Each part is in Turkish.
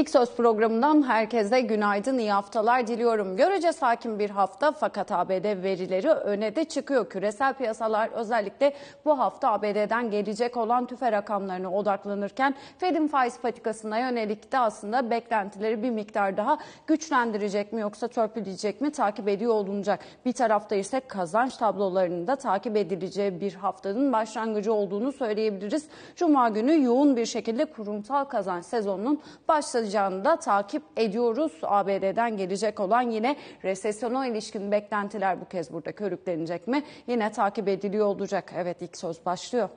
İlk Söz programından herkese günaydın, iyi haftalar diliyorum. Görece sakin bir hafta fakat ABD verileri öne de çıkıyor. Küresel piyasalar özellikle bu hafta ABD'den gelecek olan tüfe rakamlarına odaklanırken Fed'in faiz patikasına yönelik de aslında beklentileri bir miktar daha güçlendirecek mi yoksa törpüleyecek mi takip ediyor olunacak. Bir tarafta ise kazanç tablolarının da takip edileceği bir haftanın başlangıcı olduğunu söyleyebiliriz. Cuma günü yoğun bir şekilde kurumsal kazanç sezonunun başlayacağını da takip ediyoruz. ABD'den gelecek olan yine resesyona ilişkin beklentiler bu kez burada körüklenecek mi? Yine takip ediliyor olacak. Evet, ilk söz başlıyor.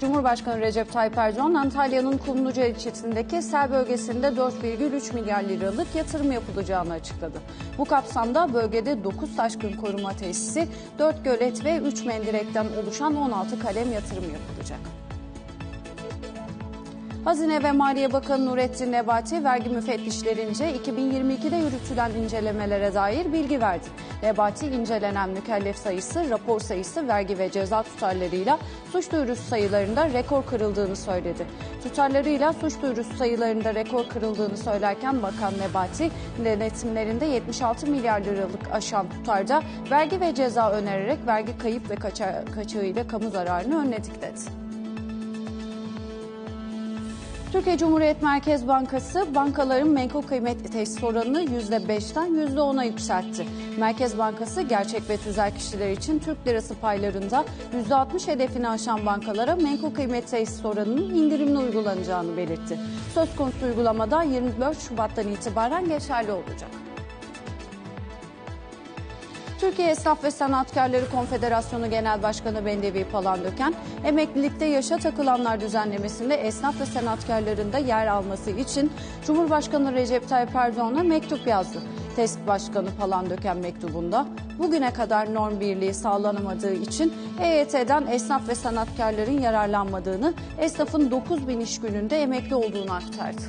Cumhurbaşkanı Recep Tayyip Erdoğan, Antalya'nın Kumluca ilçesindeki sel bölgesinde 4,3 milyar liralık yatırım yapılacağını açıkladı. Bu kapsamda bölgede 9 taşkın koruma tesisi, 4 gölet ve 3 mendirekten oluşan 16 kalem yatırım yapılacak. Hazine ve Maliye Bakanı Nurettin Nebati, vergi müfettişlerince 2022'de yürütülen incelemelere dair bilgi verdi. Nebati, incelenen mükellef sayısı, rapor sayısı, vergi ve ceza tutarlarıyla suç duyurusu sayılarında rekor kırıldığını söyledi. Tutarlarıyla suç duyurusu sayılarında rekor kırıldığını söylerken Bakan Nebati, denetimlerinde 76 milyar liralık aşan tutarda vergi ve ceza önererek vergi kayıp ve kaçağı ile kamu zararını önledik dedi. Türkiye Cumhuriyet Merkez Bankası bankaların menkul kıymet teşhis oranını %5'ten %10'a yükseltti. Merkez Bankası gerçek ve tüzel kişiler için Türk lirası paylarında %60 hedefini aşan bankalara menkul kıymet teşhis oranının indirimli uygulanacağını belirtti. Söz konusu uygulamada 24 Şubat'tan itibaren geçerli olacak. Türkiye Esnaf ve Sanatkarları Konfederasyonu Genel Başkanı Bendevi Palandöken, emeklilikte yaşa takılanlar düzenlemesinde esnaf ve sanatkarların da yer alması için Cumhurbaşkanı Recep Tayyip Erdoğan'a mektup yazdı. TESK Başkanı Palandöken mektubunda, bugüne kadar norm birliği sağlanamadığı için EYT'den esnaf ve sanatkarların yararlanmadığını, esnafın 9.000 iş gününde emekli olduğunu aktardı.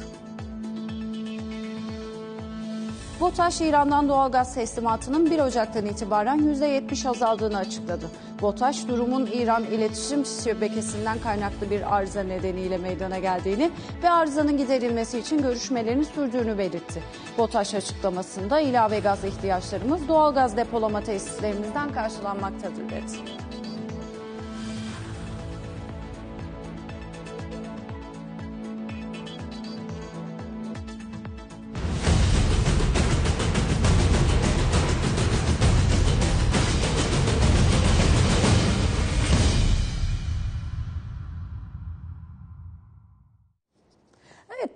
BOTAŞ, İran'dan doğalgaz teslimatının 1 Ocak'tan itibaren %70 azaldığını açıkladı. BOTAŞ, durumun İran iletişim şebekesinden kaynaklı bir arıza nedeniyle meydana geldiğini ve arızanın giderilmesi için görüşmelerini sürdüğünü belirtti. BOTAŞ açıklamasında, ilave gaz ihtiyaçlarımız doğalgaz depolama tesislerimizden karşılanmaktadır dedi.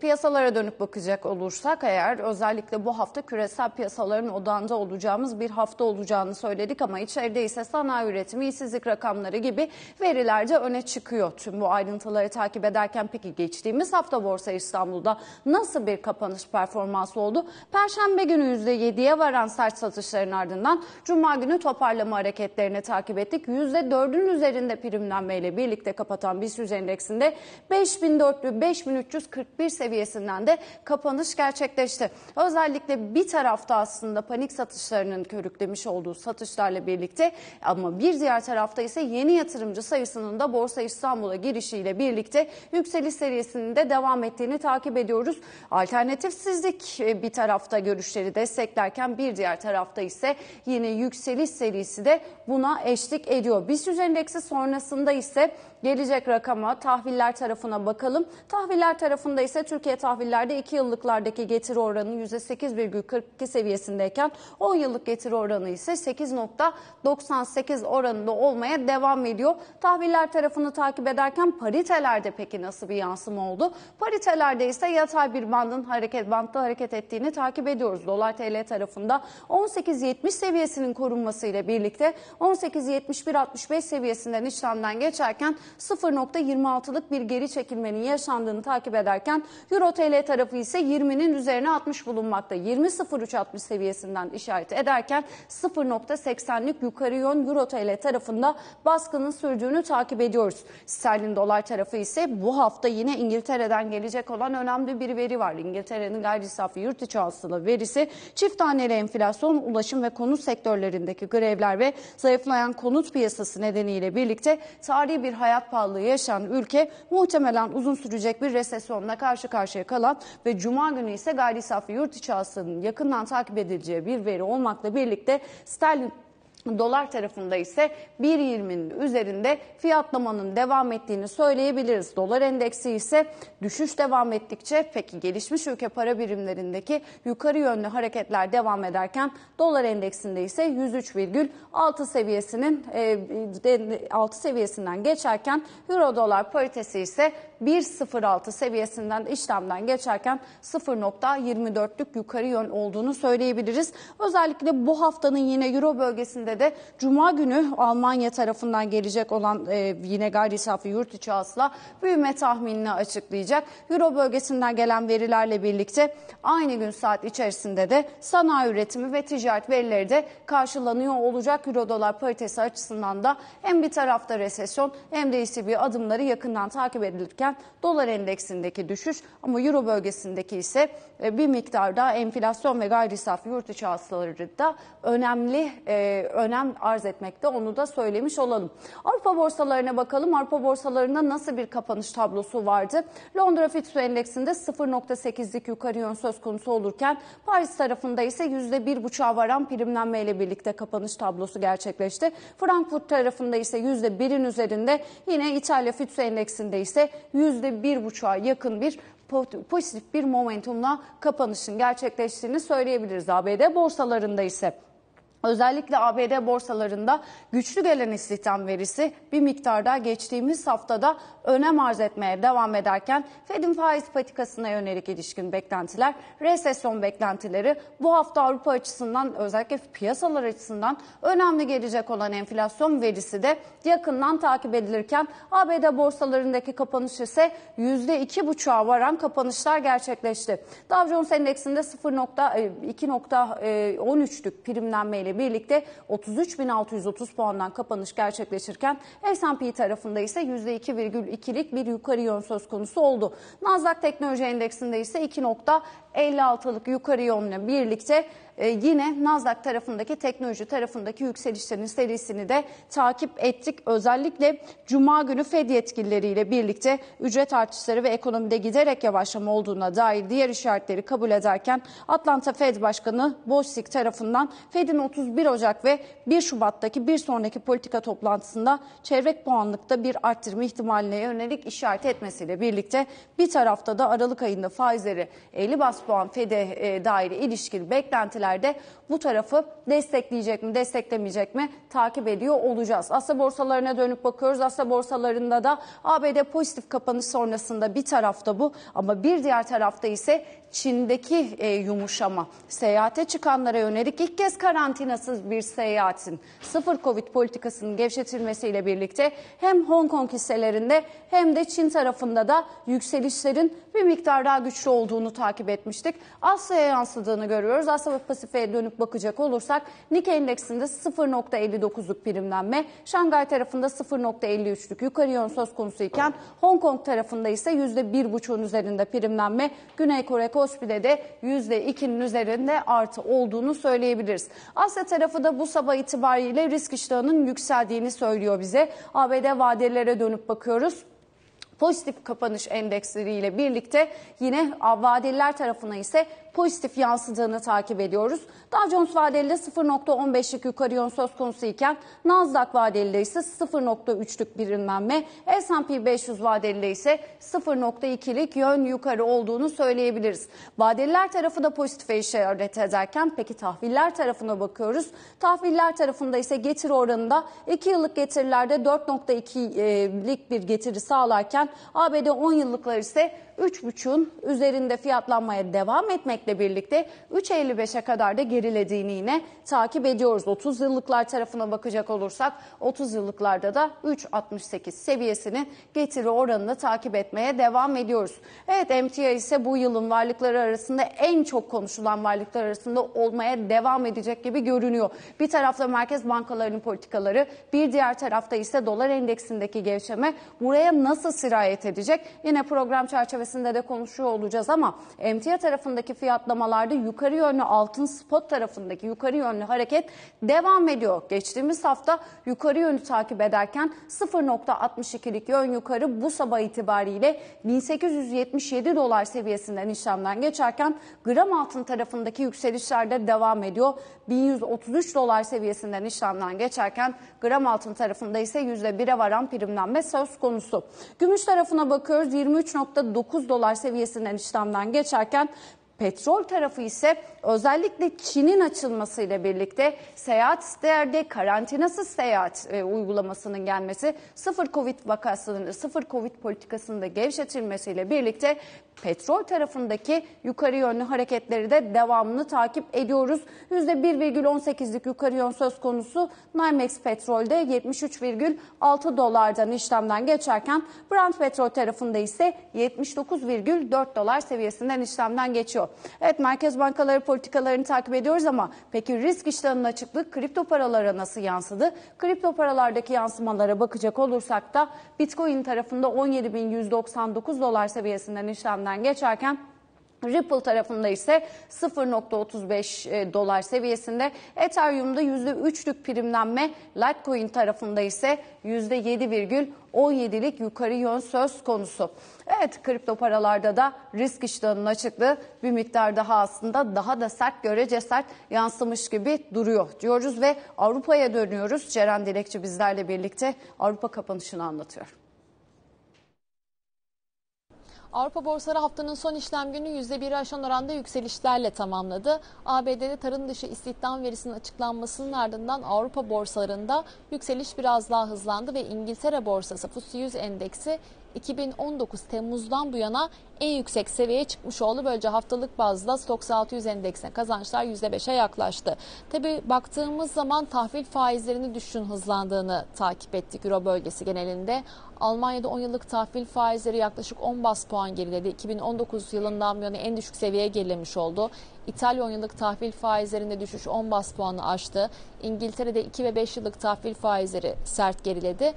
Piyasalara dönüp bakacak olursak eğer özellikle bu hafta küresel piyasaların odağında olacağımız bir hafta olacağını söyledik ama içeride ise sanayi üretimi, işsizlik rakamları gibi veriler de öne çıkıyor. Tüm bu ayrıntıları takip ederken peki geçtiğimiz hafta Borsa İstanbul'da nasıl bir kapanış performansı oldu? Perşembe günü %7'ye varan sert satışların ardından Cuma günü toparlama hareketlerini takip ettik. %4'ün üzerinde primlenmeyle birlikte kapatan BIST endeksinde 5.400-5.341 seviyesinden de kapanış gerçekleşti. Özellikle bir tarafta aslında panik satışlarının körüklemiş olduğu satışlarla birlikte ama bir diğer tarafta ise yeni yatırımcı sayısının da Borsa İstanbul'a girişiyle birlikte yükseliş serisinin de devam ettiğini takip ediyoruz. Alternatifsizlik bir tarafta görüşleri desteklerken bir diğer tarafta ise yine yükseliş serisi de buna eşlik ediyor. BIST endeksi sonrasında ise gelecek rakama tahviller tarafına bakalım. Tahviller tarafında ise Türkiye tahvillerde 2 yıllıklardaki getiri oranı %8,42 seviyesindeyken 10 yıllık getiri oranı ise 8,98 oranında olmaya devam ediyor. Tahviller tarafını takip ederken paritelerde peki nasıl bir yansıma oldu? Paritelerde ise yatay bir bantta hareket ettiğini takip ediyoruz. Dolar TL tarafında 18,70 seviyesinin korunmasıyla birlikte 18,71-65 seviyesinden işlemden geçerken 0,26'lık bir geri çekilmenin yaşandığını takip ederken Euro TL tarafı ise 20'nin üzerine 60 bulunmakta. 20.03.60 seviyesinden işaret ederken 0.80'lik yukarı yön Euro TL tarafında baskının sürdüğünü takip ediyoruz. Sterlin dolar tarafı ise bu hafta yine İngiltere'den gelecek olan önemli bir veri var. İngiltere'nin gayri safi yurt içi hasıla verisi, çift taneli enflasyon, ulaşım ve konut sektörlerindeki grevler ve zayıflayan konut piyasası nedeniyle birlikte tarihi bir hayat pahalılığı yaşayan ülke muhtemelen uzun sürecek bir resesyonla karşı karşıya kalan ve cuma günü ise gayri safi yurt içi hasılanın yakından takip edileceği bir veri olmakla birlikte sterlin dolar tarafında ise 1.20'nin üzerinde fiyatlamanın devam ettiğini söyleyebiliriz. Dolar endeksi ise düşüş devam ettikçe, peki gelişmiş ülke para birimlerindeki yukarı yönlü hareketler devam ederken dolar endeksinde ise 103,6 seviyesinin 6 seviyesinden geçerken euro dolar paritesi ise 1.06 seviyesinden işlemden geçerken 0.24'lük yukarı yön olduğunu söyleyebiliriz. Özellikle bu haftanın yine euro bölgesinde de cuma günü Almanya tarafından gelecek olan yine gayri safi yurt içi hasıla büyüme tahminini açıklayacak. Euro bölgesinden gelen verilerle birlikte aynı gün saat içerisinde de sanayi üretimi ve ticaret verileri de karşılanıyor olacak. Euro dolar paritesi açısından da hem bir tarafta resesyon hem de ECB adımları yakından takip edilirken dolar endeksindeki düşüş ama euro bölgesindeki ise bir miktar daha enflasyon ve gayri safi yurt içi hasılaları da önemli önem arz etmekte, onu da söylemiş olalım. Avrupa borsalarına bakalım. Avrupa borsalarında nasıl bir kapanış tablosu vardı? Londra FTSE endeksinde 0.8'lik yukarı yön söz konusu olurken Paris tarafında ise %1,5'a varan primlenmeyle birlikte kapanış tablosu gerçekleşti. Frankfurt tarafında ise %1'in üzerinde, yine İtalya FTSE endeksinde ise %1,5'a yakın bir pozitif bir momentumla kapanışın gerçekleştiğini söyleyebiliriz. ABD borsalarında ise özellikle ABD borsalarında güçlü gelen istihdam verisi bir miktarda geçtiğimiz haftada önem arz etmeye devam ederken Fed'in faiz patikasına yönelik ilişkin beklentiler, resesyon beklentileri bu hafta Avrupa açısından, özellikle piyasalar açısından önemli gelecek olan enflasyon verisi de yakından takip edilirken ABD borsalarındaki kapanış ise %2,5'a varan kapanışlar gerçekleşti. Dow Jones endeksinde 0.2.13'lük primlenmeyle birlikte 33.630 puandan kapanış gerçekleşirken S&P tarafında ise %2,2'lik bir yukarı yön söz konusu oldu. Nasdaq teknoloji endeksinde ise 2.56'lık yukarı yönle birlikte yine Nasdaq tarafındaki, teknoloji tarafındaki yükselişlerin serisini de takip ettik. Özellikle cuma günü Fed yetkilileriyle birlikte ücret artışları ve ekonomide giderek yavaşlama olduğuna dair diğer işaretleri kabul ederken Atlanta Fed Başkanı Bostic tarafından Fed'in 31 Ocak ve 1 Şubat'taki bir sonraki politika toplantısında çeyrek puanlıkta bir arttırma ihtimaline yönelik işaret etmesiyle birlikte bir tarafta da Aralık ayında faizleri 50 bas puan Fed'e dair ilişkin beklentiler de bu tarafı destekleyecek mi, desteklemeyecek mi takip ediyor olacağız. Asya borsalarına dönüp bakıyoruz. Asya borsalarında da ABD pozitif kapanış sonrasında bir tarafta bu ama bir diğer tarafta ise Çin'deki yumuşama, seyahate çıkanlara yönelik ilk kez karantinasız bir seyahatin, sıfır Covid politikasının gevşetilmesiyle birlikte hem Hong Kong hisselerinde hem de Çin tarafında da yükselişlerin bir miktar daha güçlü olduğunu takip etmiştik. Asya'ya yansıdığını görüyoruz. Asya ve Pasifik'e dönüp bakacak olursak Nikkei endeksinde 0.59'luk primlenme, Şangay tarafında 0.53'lük yukarı yön söz konusu iken Hong Kong tarafında ise %1,5'un üzerinde primlenme, Güney Kore Kospi'de de %2'nin üzerinde artı olduğunu söyleyebiliriz. Asya tarafı da bu sabah itibariyle risk iştahının yükseldiğini söylüyor bize. ABD vadelere dönüp bakıyoruz. Pozitif kapanış endeksleriyle birlikte yine vadeliler tarafına ise pozitif yansıdığını takip ediyoruz. Dow Jones vadeli de 0.15'lik yukarı yön söz konusu iken Nasdaq vadeli ise 0.3'lük birimlenme, S&P 500 vadeli ise 0.2'lik yön yukarı olduğunu söyleyebiliriz. Vadeliler tarafı da pozitife işaret ederken peki tahviller tarafına bakıyoruz. Tahviller tarafında ise getiri oranında 2 yıllık getirilerde 4.2'lik bir getiri sağlarken ABD 10 yıllıklar ise 3,5'ün üzerinde fiyatlanmaya devam etmekle birlikte 3,55'e kadar da gerilediğini yine takip ediyoruz. 30 yıllıklar tarafına bakacak olursak 30 yıllıklarda da 3,68 seviyesinin getiri oranını takip etmeye devam ediyoruz. Evet, emtia ise bu yılın varlıkları arasında en çok konuşulan varlıklar arasında olmaya devam edecek gibi görünüyor. Bir tarafta merkez bankalarının politikaları, bir diğer tarafta ise dolar endeksindeki gevşeme buraya nasıl sirayet edecek? Yine program çerçevesinde de konuşuyor olacağız ama emtia tarafındaki fiyatlamalarda yukarı yönlü altın spot tarafındaki yukarı yönlü hareket devam ediyor. Geçtiğimiz hafta yukarı yönü takip ederken 0,62'lik yön yukarı bu sabah itibariyle 1877 dolar seviyesinden işlemden geçerken gram altın tarafındaki yükselişlerde devam ediyor. 1133 dolar seviyesinden işlemden geçerken gram altın tarafında ise %1'e varan primlenme söz konusu. Gümüş tarafına bakıyoruz, 23,9 dolar seviyesinden işlemden geçerken petrol tarafı ise özellikle Çin'in açılmasıyla birlikte seyahat isteğerde karantinasız seyahat uygulamasının gelmesi, sıfır Covid politikasının da gevşetilmesiyle birlikte petrol tarafındaki yukarı yönlü hareketleri de devamlı takip ediyoruz. %1,18'lik yukarı yön söz konusu. NYMEX petrolde 73,6 dolardan işlemden geçerken Brent petrol tarafında ise 79,4 dolar seviyesinden işlemden geçiyor. Evet, merkez bankaları politikalarını takip ediyoruz ama peki risk iştahının açıklığı kripto paralara nasıl yansıdı? Kripto paralardaki yansımalara bakacak olursak da Bitcoin tarafında 17.199 dolar seviyesinden işlemden geçerken Ripple tarafında ise 0,35 dolar seviyesinde, Ethereum'da %3'lük primlenme, Litecoin tarafında ise %7,17'lik yukarı yön söz konusu. Evet, kripto paralarda da risk iştahının açıklığı bir miktar daha aslında daha da sert, görece sert yansımış gibi duruyor diyoruz ve Avrupa'ya dönüyoruz. Ceren Dilekçi bizlerle birlikte Avrupa kapanışını anlatıyor. Avrupa borsaları haftanın son işlem günü %1'i aşan oranda yükselişlerle tamamladı. ABD'de tarım dışı istihdam verisinin açıklanmasının ardından Avrupa borsalarında yükseliş biraz daha hızlandı ve İngiltere borsası FTSE 100 endeksi 2019 Temmuz'dan bu yana en yüksek seviyeye çıkmış oldu. Böylece haftalık bazda Stoxx 600 endeksine kazançlar %5'e yaklaştı. Tabi baktığımız zaman tahvil faizlerini düşüşün hızlandığını takip ettik Euro bölgesi genelinde. Almanya'da 10 yıllık tahvil faizleri yaklaşık 10 bas puan geriledi. 2019 yılından bu yana en düşük seviyeye gerilemiş oldu. İtalya 10 yıllık tahvil faizlerinde düşüş 10 bas puanı aştı. İngiltere'de 2 ve 5 yıllık tahvil faizleri sert geriledi.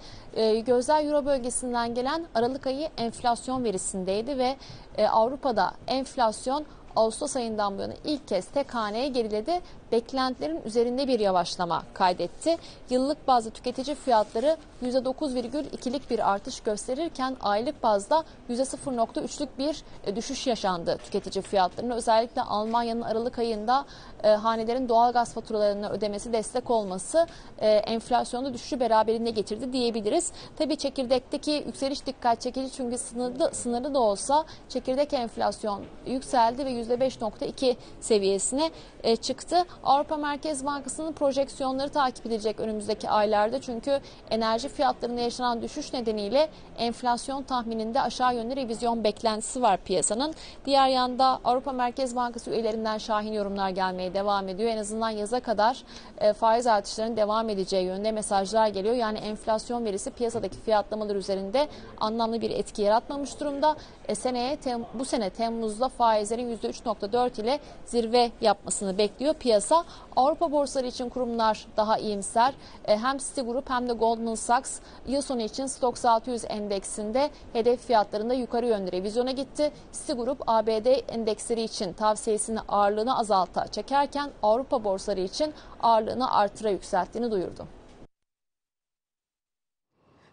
Gözler Euro bölgesinden gelen Aralık ayı enflasyon verisindeydi ve Avrupa'da enflasyon Ağustos ayından bu yana ilk kez tek haneye geriledi. Beklentilerin üzerinde bir yavaşlama kaydetti. Yıllık bazda tüketici fiyatları %9,2'lik bir artış gösterirken aylık bazda %0,3'lük bir düşüş yaşandı tüketici fiyatlarına. Özellikle Almanya'nın Aralık ayında hanelerin doğalgaz faturalarını ödemesi destek olması enflasyonda düşüşü beraberinde getirdi diyebiliriz. Tabii çekirdekteki yükseliş dikkat çekici çünkü sınırlı da olsa çekirdek enflasyon yükseldi ve %5,2 seviyesine çıktı. Avrupa Merkez Bankası'nın projeksiyonları takip edilecek önümüzdeki aylarda çünkü enerji fiyatlarında yaşanan düşüş nedeniyle enflasyon tahmininde aşağı yönlü revizyon beklentisi var piyasanın. Diğer yanda Avrupa Merkez Bankası üyelerinden şahin yorumlar gelmeye devam ediyor. En azından yaza kadar faiz artışlarının devam edeceği yönünde mesajlar geliyor. Yani enflasyon verisi piyasadaki fiyatlamalar üzerinde anlamlı bir etki yaratmamış durumda. Bu sene Temmuz'da faizlerin %3,4 ile zirve yapmasını bekliyor piyasa. Avrupa borsaları için kurumlar daha iyimser. Hem Citi Group hem de Goldman Sachs yıl sonu için Stoxx 600 endeksinde hedef fiyatlarında yukarı yönlü revizyona gitti. Citi Group ABD endeksleri için tavsiyesini ağırlığını azalta çekerken Avrupa borsaları için ağırlığını artıra yükselttiğini duyurdu.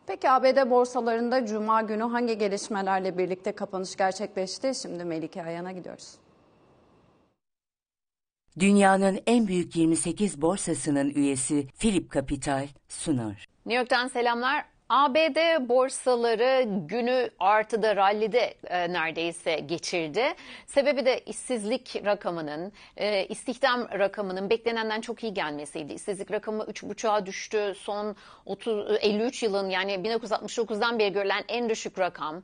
Peki ABD borsalarında Cuma günü hangi gelişmelerle birlikte kapanış gerçekleşti? Şimdi Melike Ayan'a gidiyoruz. Dünyanın en büyük 28 borsasının üyesi Philip Capital sunar. New York'tan selamlar. ABD borsaları günü artıda, rallide neredeyse geçirdi. Sebebi de işsizlik rakamının, istihdam rakamının beklenenden çok iyi gelmesiydi. İşsizlik rakamı 3,5'a düştü. Son 53 yılın, yani 1969'dan beri görülen en düşük rakam.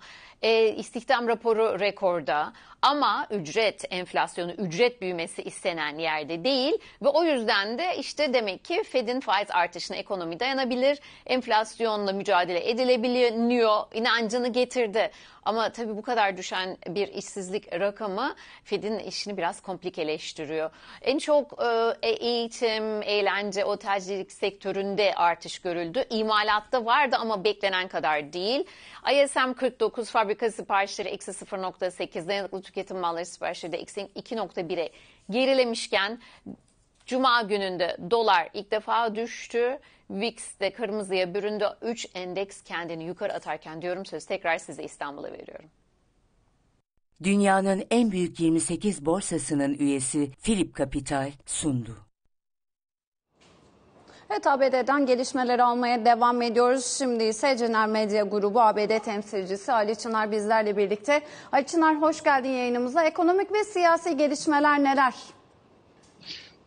İstihdam raporu rekorda. Ama ücret enflasyonu, ücret büyümesi istenen yerde değil ve o yüzden de işte demek ki Fed'in faiz artışına ekonomi dayanabilir, enflasyonla mücadele edilebiliyor inancını getirdi. Ama tabii bu kadar düşen bir işsizlik rakamı Fed'in işini biraz komplikeleştiriyor. En çok eğitim, eğlence, otelcilik sektöründe artış görüldü. İmalatta vardı ama beklenen kadar değil. ISM 49 fabrika siparişleri eksi 0.8, dayanıklı tüketim malları siparişleri de eksi 2.1'e gerilemişken Cuma gününde dolar ilk defa düştü. VIX de kırmızıya büründü. 3 endeks kendini yukarı atarken diyorum söz tekrar size İstanbul'a veriyorum. Dünyanın en büyük 28 borsasının üyesi Philip Capital sundu. Evet, ABD'den gelişmeleri almaya devam ediyoruz. Şimdi ise Cener Medya Grubu ABD temsilcisi Ali Çınar bizlerle birlikte. Ali Çınar, hoş geldin yayınımıza. Ekonomik ve siyasi gelişmeler neler?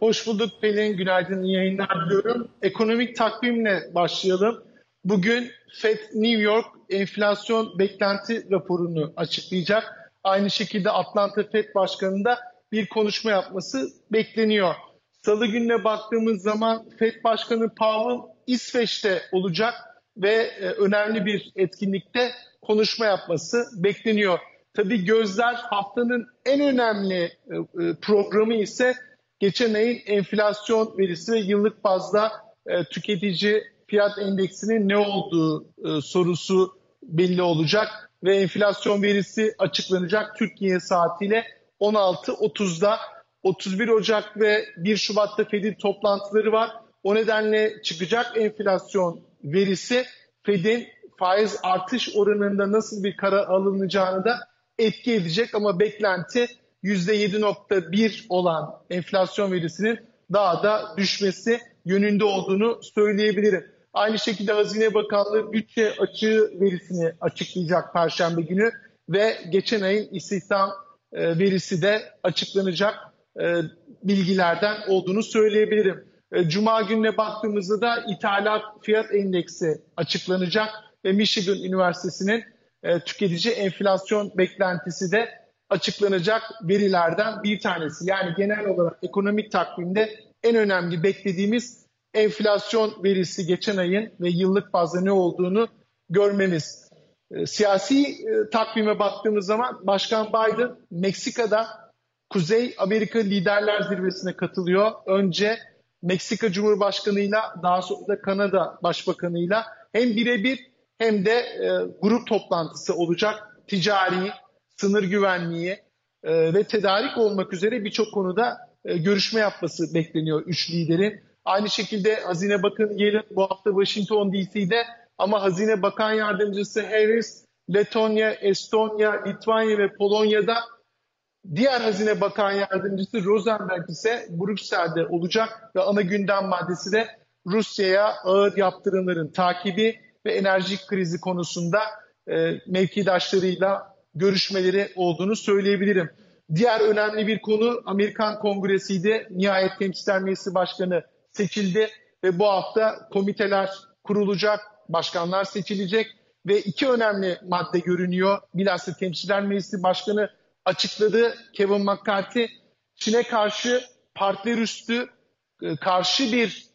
Hoş bulduk Pelin, günaydın, iyi yayınlar diyorum. Ekonomik takvimle başlayalım. Bugün Fed New York enflasyon beklenti raporunu açıklayacak. Aynı şekilde Atlanta Fed Başkanı'nın da bir konuşma yapması bekleniyor. Salı gününe baktığımız zaman Fed Başkanı Powell İsveç'te olacak ve önemli bir etkinlikte konuşma yapması bekleniyor. Tabii gözler haftanın en önemli programı ise geçen ayın enflasyon verisi ve yıllık bazda tüketici fiyat endeksinin ne olduğu sorusu belli olacak. Ve enflasyon verisi açıklanacak Türkiye saatiyle 16.30'da. 31 Ocak ve 1 Şubat'ta Fed'in toplantıları var. O nedenle çıkacak enflasyon verisi Fed'in faiz artış oranında nasıl bir karar alınacağını da etki edecek. Ama beklenti %7.1 olan enflasyon verisinin daha da düşmesi yönünde olduğunu söyleyebilirim. Aynı şekilde Hazine Bakanlığı bütçe açığı verisini açıklayacak Perşembe günü ve geçen ayın istihdam verisi de açıklanacak bilgilerden olduğunu söyleyebilirim. Cuma gününe baktığımızda da ithalat fiyat endeksi açıklanacak ve Michigan Üniversitesi'nin tüketici enflasyon beklentisi de açıklanacak verilerden bir tanesi. Yani genel olarak ekonomik takvimde en önemli beklediğimiz enflasyon verisi, geçen ayın ve yıllık bazda ne olduğunu görmemiz. Siyasi takvime baktığımız zaman Başkan Biden Meksika'da Kuzey Amerika Liderler Zirvesi'ne katılıyor. Önce Meksika Cumhurbaşkanı'yla, daha sonra da Kanada Başbakanı'yla hem birebir hem de grup toplantısı olacak. Ticari, sınır güvenliği ve tedarik olmak üzere birçok konuda görüşme yapması bekleniyor üç liderin. Aynı şekilde Hazine Bakanı Yellen bu hafta Washington DC'de, ama Hazine Bakan Yardımcısı Harris, Letonya, Estonya, Litvanya ve Polonya'da, diğer Hazine Bakan Yardımcısı Rosenberg ise Brüksel'de olacak ve ana gündem maddesi de Rusya'ya ağır yaptırımların takibi ve enerji krizi konusunda mevkidaşlarıyla görüşmeleri olduğunu söyleyebilirim. Diğer önemli bir konu Amerikan Kongresi'ydi. Nihayet Temsilciler Meclisi Başkanı seçildi ve bu hafta komiteler kurulacak, başkanlar seçilecek ve iki önemli madde görünüyor. Bilhassa Temsilciler Meclisi Başkanı açıkladı, Kevin McCarthy, Çin'e karşı partner üstü karşı bir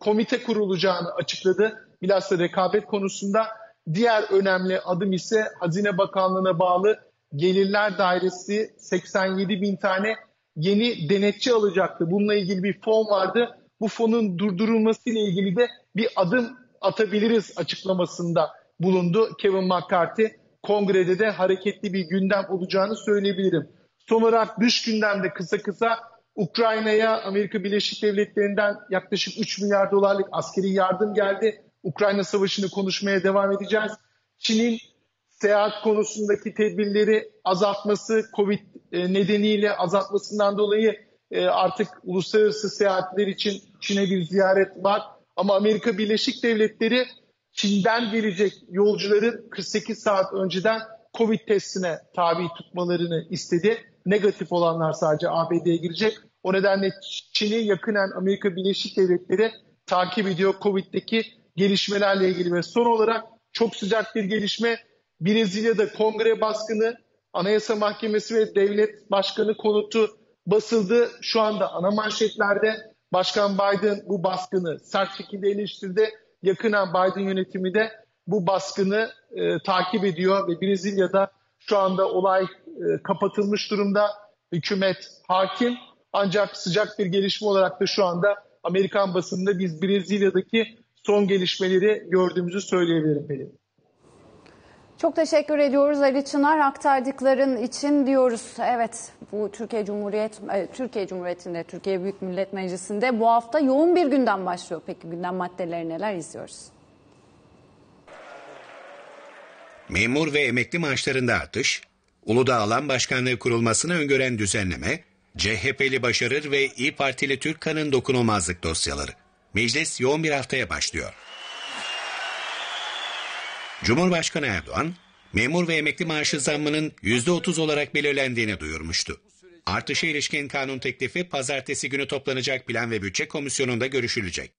komite kurulacağını açıkladı. Bilhassa rekabet konusunda. Diğer önemli adım ise Hazine Bakanlığı'na bağlı Gelirler Dairesi 87 bin tane yeni denetçi alacaktı. Bununla ilgili bir fon vardı. Bu fonun durdurulması ile ilgili de bir adım atabiliriz açıklamasında bulundu Kevin McCarthy. Kongrede de hareketli bir gündem olacağını söyleyebilirim. Son olarak dış gündemde kısa kısa Ukrayna'ya Amerika Birleşik Devletleri'nden yaklaşık 3 milyar dolarlık askeri yardım geldi. Ukrayna Savaşı'nı konuşmaya devam edeceğiz. Çin'in seyahat konusundaki tedbirleri azaltması, Covid nedeniyle azaltmasından dolayı artık uluslararası seyahatler için Çin'e bir ziyaret var. Ama Amerika Birleşik Devletleri Çin'den gelecek yolcuları 48 saat önceden Covid testine tabi tutmalarını istedi. Negatif olanlar sadece ABD'ye girecek. O nedenle Çin'i yakınen Amerika Birleşik Devletleri takip ediyor Covid'deki gelişmelerle ilgili. Ve son olarak çok sıcak bir gelişme, Brezilya'da Kongre baskını, Anayasa Mahkemesi ve Devlet Başkanı konutu basıldı. Şu anda ana manşetlerde. Başkan Biden bu baskını sert şekilde eleştirdi. Yakınen Biden yönetimi de bu baskını takip ediyor ve Brezilya'da şu anda olay kapatılmış durumda. Hükümet hakim, ancak sıcak bir gelişme olarak da şu anda Amerikan basınında biz Brezilya'daki son gelişmeleri gördüğümüzü söyleyebilirim Pelin. Çok teşekkür ediyoruz Ali Çınar, aktardıkların için diyoruz. Evet, bu Türkiye Cumhuriyeti'nde, Türkiye Büyük Millet Meclisi'nde bu hafta yoğun bir gündem başlıyor. Peki gündem maddeleri neler, izliyoruz? Memur ve emekli maaşlarında artış, Uludağ Alan Başkanlığı kurulmasını öngören düzenleme, CHP'li Başarır ve İYİ Partili Türkkan'ın dokunulmazlık dosyaları. Meclis yoğun bir haftaya başlıyor. Cumhurbaşkanı Erdoğan, memur ve emekli maaşı zammının %30 olarak belirlendiğini duyurmuştu. Artışa ilişkin kanun teklifi pazartesi günü toplanacak Plan ve Bütçe Komisyonu'nda görüşülecek.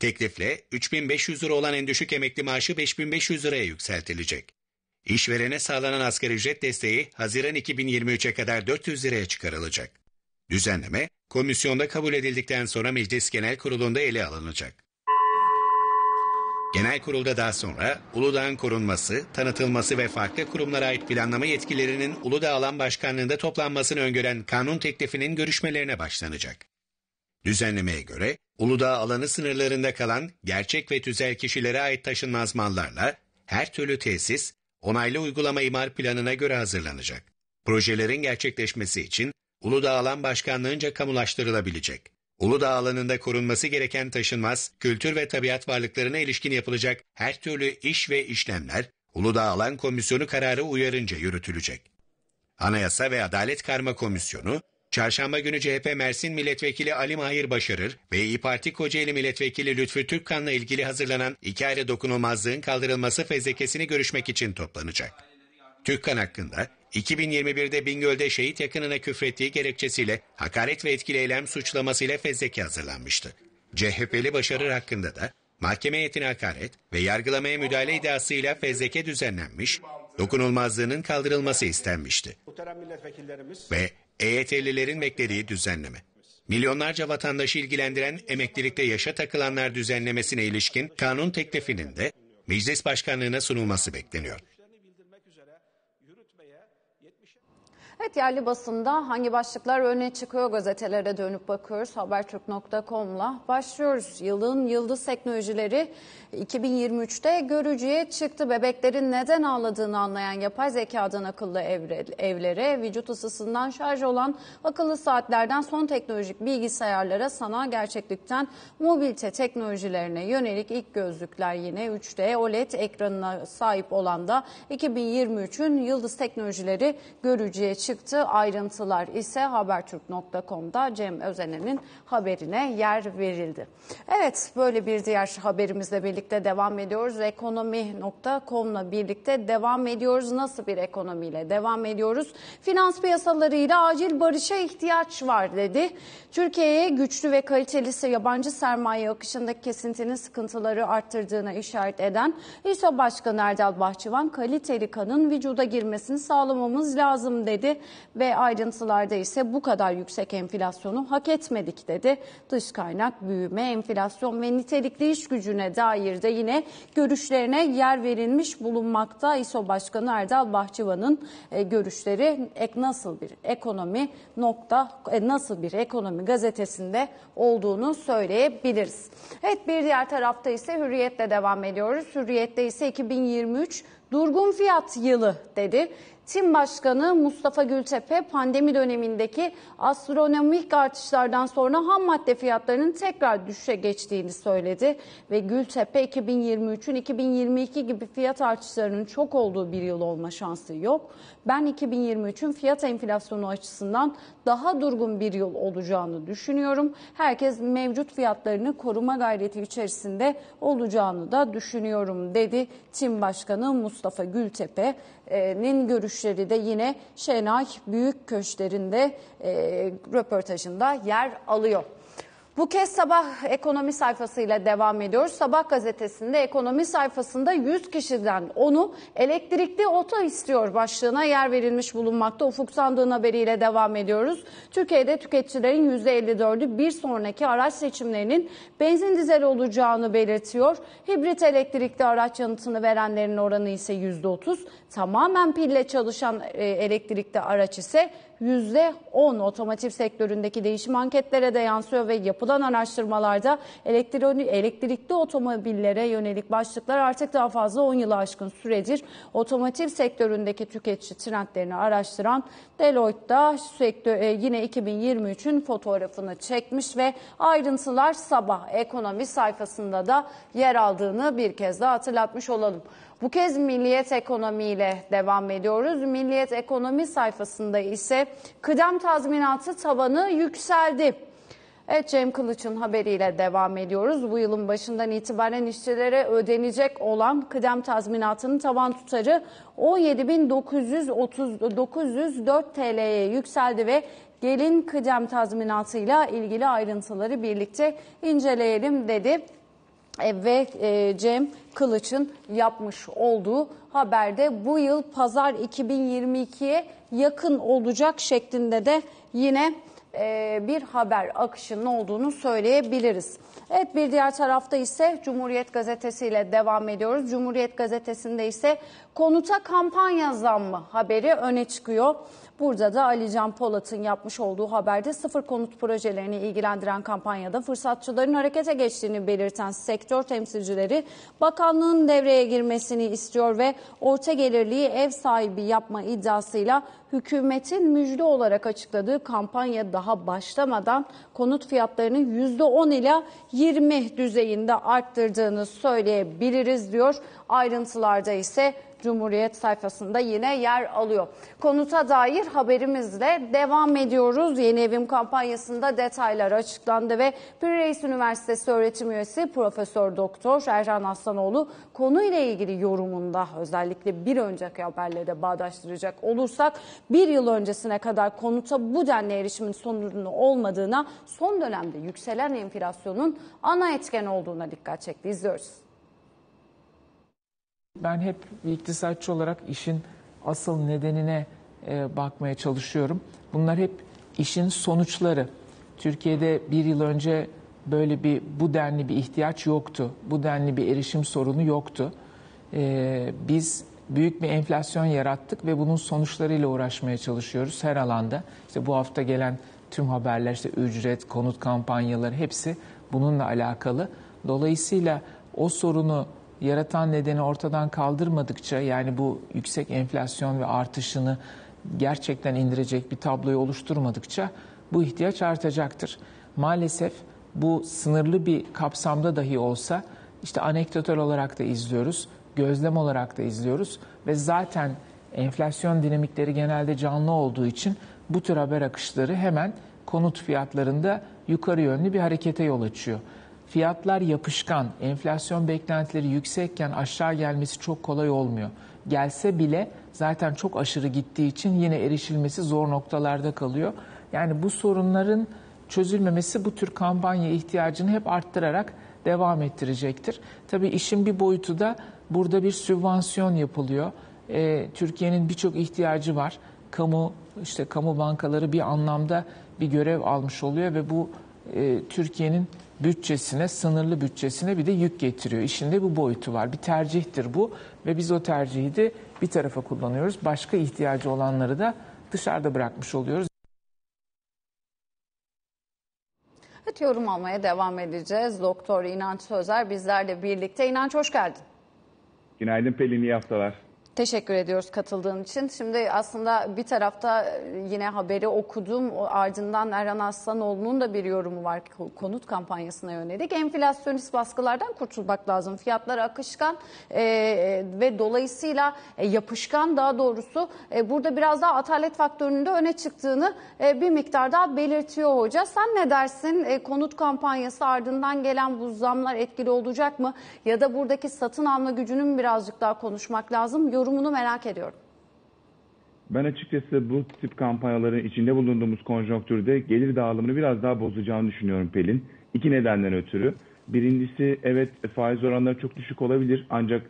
Teklifle 3.500 lira olan en düşük emekli maaşı 5.500 liraya yükseltilecek. İşverene sağlanan asgari ücret desteği Haziran 2023'e kadar 400 liraya çıkarılacak. Düzenleme, komisyonda kabul edildikten sonra Meclis Genel Kurulu'nda ele alınacak. Genel kurulda daha sonra Uludağ'ın korunması, tanıtılması ve farklı kurumlara ait planlama yetkilerinin Uludağ Alan Başkanlığı'nda toplanmasını öngören kanun teklifinin görüşmelerine başlanacak. Düzenlemeye göre Uludağ alanı sınırlarında kalan gerçek ve tüzel kişilere ait taşınmaz mallarla her türlü tesis, onaylı uygulama imar planına göre hazırlanacak. Projelerin gerçekleşmesi için Uludağ Alan Başkanlığı'nca kamulaştırılabilecek. Uludağ alanında korunması gereken taşınmaz, kültür ve tabiat varlıklarına ilişkin yapılacak her türlü iş ve işlemler, Uludağ Alan Komisyonu kararı uyarınca yürütülecek. Anayasa ve Adalet Karma Komisyonu, çarşamba günü CHP Mersin Milletvekili Ali Mahir Başarır ve İYİ Parti Kocaeli Milletvekili Lütfü Türkkan'la ilgili hazırlanan iki ayrı dokunulmazlığın kaldırılması fezlekesini görüşmek için toplanacak. Türkkan hakkında 2021'de Bingöl'de şehit yakınına küfrettiği gerekçesiyle hakaret ve etkili eylem suçlamasıyla fezleke hazırlanmıştı. CHP'li Başarır hakkında da mahkeme heyetine hakaret ve yargılamaya müdahale iddiasıyla fezleke düzenlenmiş, dokunulmazlığının kaldırılması istenmişti. Ve EYT'lilerin beklediği düzenleme. Milyonlarca vatandaşı ilgilendiren emeklilikte yaşa takılanlar düzenlemesine ilişkin kanun teklifinin de Meclis Başkanlığı'na sunulması bekleniyor. Evet, yerli basında hangi başlıklar öne çıkıyor, gazetelere dönüp bakıyoruz. Habertürk.com'la başlıyoruz. Yılın yıldız teknolojileri 2023'te görücüye çıktı. Bebeklerin neden ağladığını anlayan yapay zekadan akıllı evlere, vücut ısısından şarj olan akıllı saatlerden son teknolojik bilgisayarlara, sanal gerçeklikten mobilite teknolojilerine yönelik ilk gözlükler, yine 3D OLED ekranına sahip olan da 2023'ün yıldız teknolojileri görücüye çıktı. Ayrıntılar ise habertürk.com'da Cem Özener'in haberine yer verildi. Evet, böyle bir diğer haberimizle birlikte devam ediyoruz. Ekonomi.com'la birlikte devam ediyoruz. Nasıl bir ekonomiyle devam ediyoruz? Finans piyasalarıyla acil barışa ihtiyaç var dedi. Türkiye'ye güçlü ve kaliteli yabancı sermaye akışındaki kesintinin sıkıntıları arttırdığına işaret eden İSO Başkanı Erdal Bahçıvan, kaliteli kanın vücuda girmesini sağlamamız lazım dedi. Ve ayrıntılarda ise bu kadar yüksek enflasyonu hak etmedik dedi. Dış kaynak, büyüme, enflasyon ve nitelikli iş gücüne dair de yine görüşlerine yer verilmiş bulunmakta. İSO Başkanı Erdal Bahçıvan'ın görüşleri nasıl bir ekonomi gazetesinde olduğunu söyleyebiliriz. Evet, bir diğer tarafta ise Hürriyet'le devam ediyoruz. Hürriyet'te ise 2023 durgun fiyat yılı dedi. TİM Başkanı Mustafa Gültepe pandemi dönemindeki astronomik artışlardan sonra ham madde fiyatlarının tekrar düşüşe geçtiğini söyledi. Ve Gültepe 2023'ün 2022 gibi fiyat artışlarının çok olduğu bir yıl olma şansı yok. Ben 2023'ün fiyat enflasyonu açısından daha durgun bir yıl olacağını düşünüyorum. Herkes mevcut fiyatlarını koruma gayreti içerisinde olacağını da düşünüyorum dedi TİM Başkanı Mustafa Gültepe'nin görüşleri de yine Şenay Büyükköşler'in de röportajında yer alıyor. Bu kez sabah ekonomi sayfasıyla devam ediyoruz. Sabah gazetesinde ekonomi sayfasında 100 kişiden 10'u elektrikli oto istiyor başlığına yer verilmiş bulunmakta. Ufuk Sandığ'ın haberiyle devam ediyoruz. Türkiye'de tüketicilerin %54'ü bir sonraki araç seçimlerinin benzin dizel olacağını belirtiyor. Hibrit elektrikli araç yanıtını verenlerin oranı ise %30. Tamamen pille çalışan elektrikli araç ise %10. Otomotiv sektöründeki değişim anketlere de yansıyor ve yapılan araştırmalarda elektrikli otomobillere yönelik başlıklar artık daha fazla 10 yılı aşkın süredir otomotiv sektöründeki tüketici trendlerini araştıran Deloitte'da yine 2023'ün fotoğrafını çekmiş ve ayrıntılar sabah ekonomi sayfasında da yer aldığını bir kez daha hatırlatmış olalım. Bu kez Milliyet Ekonomi ile devam ediyoruz. Milliyet Ekonomi sayfasında ise kıdem tazminatı tavanı yükseldi. Evet, Cem Kılıç'ın haberiyle devam ediyoruz. Bu yılın başından itibaren işçilere ödenecek olan kıdem tazminatının tavan tutarı 17.904 TL'ye yükseldi ve gelin kıdem tazminatıyla ilgili ayrıntıları birlikte inceleyelim dedi. Ve Cem Kılıç'ın yapmış olduğu haberde bu yıl pazar 2022'ye yakın olacak şeklinde de yine bir haber akışının olduğunu söyleyebiliriz. Evet, bir diğer tarafta ise Cumhuriyet Gazetesi ile devam ediyoruz. Cumhuriyet Gazetesi'nde ise konuta kampanya zammı haberi öne çıkıyor. Burada da Ali Can Polat'ın yapmış olduğu haberde sıfır konut projelerini ilgilendiren kampanyada fırsatçıların harekete geçtiğini belirten sektör temsilcileri bakanlığın devreye girmesini istiyor ve orta gelirliği ev sahibi yapma iddiasıyla hükümetin müjde olarak açıkladığı kampanya daha başlamadan konut fiyatlarını %10 ila 20 düzeyinde arttırdığını söyleyebiliriz diyor. Ayrıntılarda ise Cumhuriyet sayfasında yine yer alıyor. Konuta dair haberimizle devam ediyoruz. Yeni Evim kampanyasında detaylar açıklandı ve Pir Reis Üniversitesi öğretim üyesi Profesör Doktor Erhan Aslanoğlu konuyla ilgili yorumunda, özellikle bir önceki haberlere bağdaştıracak olursak, bir yıl öncesine kadar konuta bu denli erişimin sorunu olmadığına, son dönemde yükselen enflasyonun ana etken olduğuna dikkat çekti. İzliyoruz. Ben hep bir iktisatçı olarak işin asıl nedenine bakmaya çalışıyorum. Bunlar hep işin sonuçları. Türkiye'de bir yıl önce böyle bu denli bir ihtiyaç yoktu. Bu denli bir erişim sorunu yoktu. Biz büyük bir enflasyon yarattık ve bunun sonuçlarıyla uğraşmaya çalışıyoruz her alanda. İşte bu hafta gelen tüm haberler, işte ücret, konut kampanyaları, hepsi bununla alakalı. Dolayısıyla o sorunu yaratan nedeni ortadan kaldırmadıkça, yani bu yüksek enflasyon ve artışını gerçekten indirecek bir tabloyu oluşturmadıkça bu ihtiyaç artacaktır. Maalesef bu sınırlı bir kapsamda dahi olsa işte anekdotal olarak da izliyoruz, gözlem olarak da izliyoruz ve zaten enflasyon dinamikleri genelde canlı olduğu için bu tür haber akışları hemen konut fiyatlarında yukarı yönlü bir harekete yol açıyor. Fiyatlar yapışkan, enflasyon beklentileri yüksekken aşağı gelmesi çok kolay olmuyor. Gelse bile zaten çok aşırı gittiği için yine erişilmesi zor noktalarda kalıyor. Yani bu sorunların çözülmemesi bu tür kampanya ihtiyacını hep arttırarak devam ettirecektir. Tabii işin bir boyutu da burada bir sübvansiyon yapılıyor. Türkiye'nin birçok ihtiyacı var. Kamu bankaları bir anlamda bir görev almış oluyor ve bu Türkiye'nin bütçesine, sınırlı bütçesine bir de yük getiriyor. İşinde bu boyutu var. Bir tercihtir bu ve biz o tercihi de bir tarafa kullanıyoruz. Başka ihtiyacı olanları da dışarıda bırakmış oluyoruz. Evet, yorum almaya devam edeceğiz. Doktor İnanç Sözer bizlerle birlikte. İnanç, hoş geldin. Günaydın Pelin, iyi haftalar. Teşekkür ediyoruz katıldığın için. Şimdi aslında bir tarafta yine haberi okudum. Ardından Erhan Aslanoğlu'nun da bir yorumu var konut kampanyasına yönelik. Enflasyonist baskılardan kurtulmak lazım. Fiyatlar akışkan ve dolayısıyla yapışkan, daha doğrusu burada biraz daha atalet faktörünün de öne çıktığını bir miktar daha belirtiyor hoca. Sen ne dersin? Konut kampanyası ardından gelen bu zamlar etkili olacak mı? Ya da buradaki satın alma gücünün birazcık daha konuşmak lazım. Yorumunu merak ediyorum. Ben açıkçası bu tip kampanyaların içinde bulunduğumuz konjonktürde gelir dağılımını biraz daha bozacağını düşünüyorum Pelin. İki nedenden ötürü. Birincisi, evet, faiz oranları çok düşük olabilir. Ancak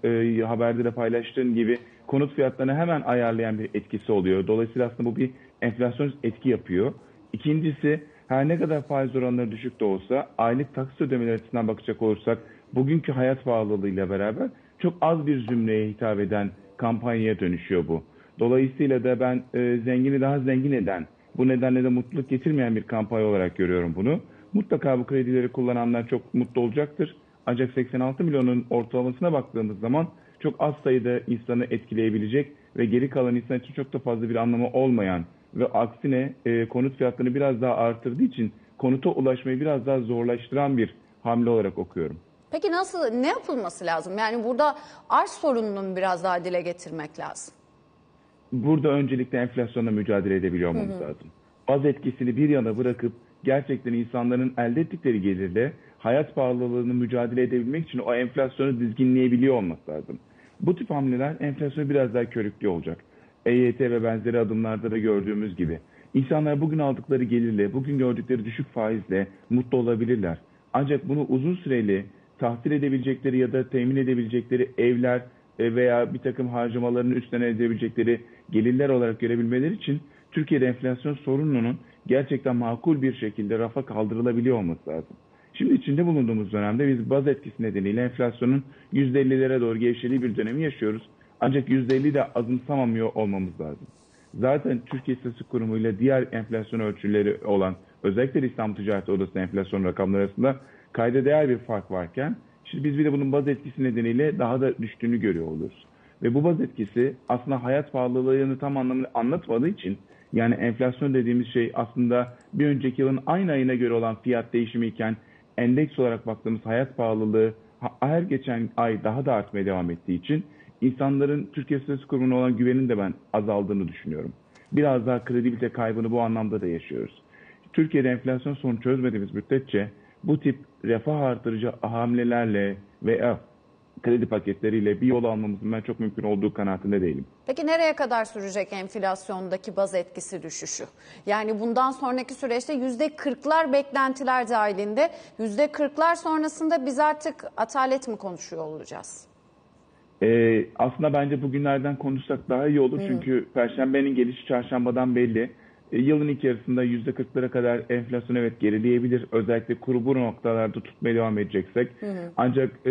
haberde de paylaştığın gibi konut fiyatlarını hemen ayarlayan bir etkisi oluyor. Dolayısıyla aslında bu bir enflasyon etki yapıyor. İkincisi, her ne kadar faiz oranları düşük de olsa aylık taksit ödemeleri açısından bakacak olursak bugünkü hayat pahalılığıyla beraber çok az bir zümreye hitap eden kampanyaya dönüşüyor bu. Dolayısıyla da ben zengini daha zengin eden, bu nedenle de mutluluk getirmeyen bir kampanya olarak görüyorum bunu. Mutlaka bu kredileri kullananlar çok mutlu olacaktır. Ancak 86 milyonun ortalamasına baktığımız zaman çok az sayıda insanı etkileyebilecek ve geri kalan insan için çok da fazla bir anlamı olmayan ve aksine konut fiyatlarını biraz daha artırdığı için konuta ulaşmayı biraz daha zorlaştıran bir hamle olarak okuyorum. Peki nasıl, ne yapılması lazım? Yani burada arz sorununu biraz daha dile getirmek lazım. Burada öncelikle enflasyonla mücadele edebiliyor olmamız lazım. Baz etkisini bir yana bırakıp gerçekten insanların elde ettikleri gelirle hayat pahalılığını mücadele edebilmek için o enflasyonu dizginleyebiliyor olması lazım. Bu tip hamleler enflasyonu biraz daha körüklüyor olacak. EYT ve benzeri adımlarda da gördüğümüz gibi. İnsanlar bugün aldıkları gelirle, bugün gördükleri düşük faizle mutlu olabilirler. Ancak bunu uzun süreli tahsil edebilecekleri ya da temin edebilecekleri evler veya bir takım harcamalarını üstlerine edebilecekleri gelirler olarak görebilmeleri için Türkiye'de enflasyon sorununun gerçekten makul bir şekilde rafa kaldırılabiliyor olması lazım. Şimdi içinde bulunduğumuz dönemde biz baz etkisi nedeniyle enflasyonun %50'lere doğru gevşediği bir dönemi yaşıyoruz. Ancak %50 de azımsamamıyor olmamız lazım. Zaten Türkiye İstatistik Kurumu ile diğer enflasyon ölçüleri olan, özellikle İstanbul Ticaret Odası enflasyon rakamları arasında kayda değer bir fark varken, şimdi biz bir de bunun baz etkisi nedeniyle daha da düştüğünü görüyor oluruz. Ve bu baz etkisi aslında hayat pahalılığını tam anlamıyla anlatmadığı için, yani enflasyon dediğimiz şey aslında bir önceki yılın aynı ayına göre olan fiyat değişimi iken, endeks olarak baktığımız hayat pahalılığı her geçen ay daha da artmaya devam ettiği için insanların Türkiye İstatistik Kurumu'na olan güvenin de ben azaldığını düşünüyorum. Biraz daha kredibilite kaybını bu anlamda da yaşıyoruz. Türkiye'de enflasyon sorunu çözmediğimiz müddetçe bu tip refah artırıcı hamlelerle veya kredi paketleriyle bir yol almamızın ben çok mümkün olduğu kanaatinde değilim. Peki nereye kadar sürecek enflasyondaki baz etkisi düşüşü? Yani bundan sonraki süreçte %40'lar beklentiler dahilinde, %40'lar sonrasında biz artık atalet mi konuşuyor olacağız? Aslında bence bugünlerden konuşsak daha iyi olur. Çünkü Perşembe'nin gelişi çarşambadan belli. Yılın ilk yarısında %40'lara kadar enflasyon evet gerileyebilir. Özellikle kuru bu noktalarda tutmaya devam edeceksek. Ancak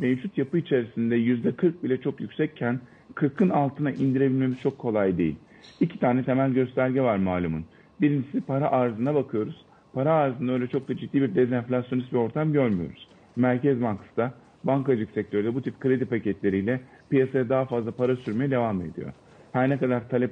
mevcut yapı içerisinde %40 bile çok yüksekken 40'ın altına indirebilmemiz çok kolay değil. İki tane temel gösterge var malumun. Birincisi para arzına bakıyoruz. Para arzında öyle çok da ciddi bir dezenflasyonist bir ortam görmüyoruz. Merkez Bankası da bankacılık sektörde bu tip kredi paketleriyle piyasaya daha fazla para sürmeye devam ediyor. Her ne kadar talep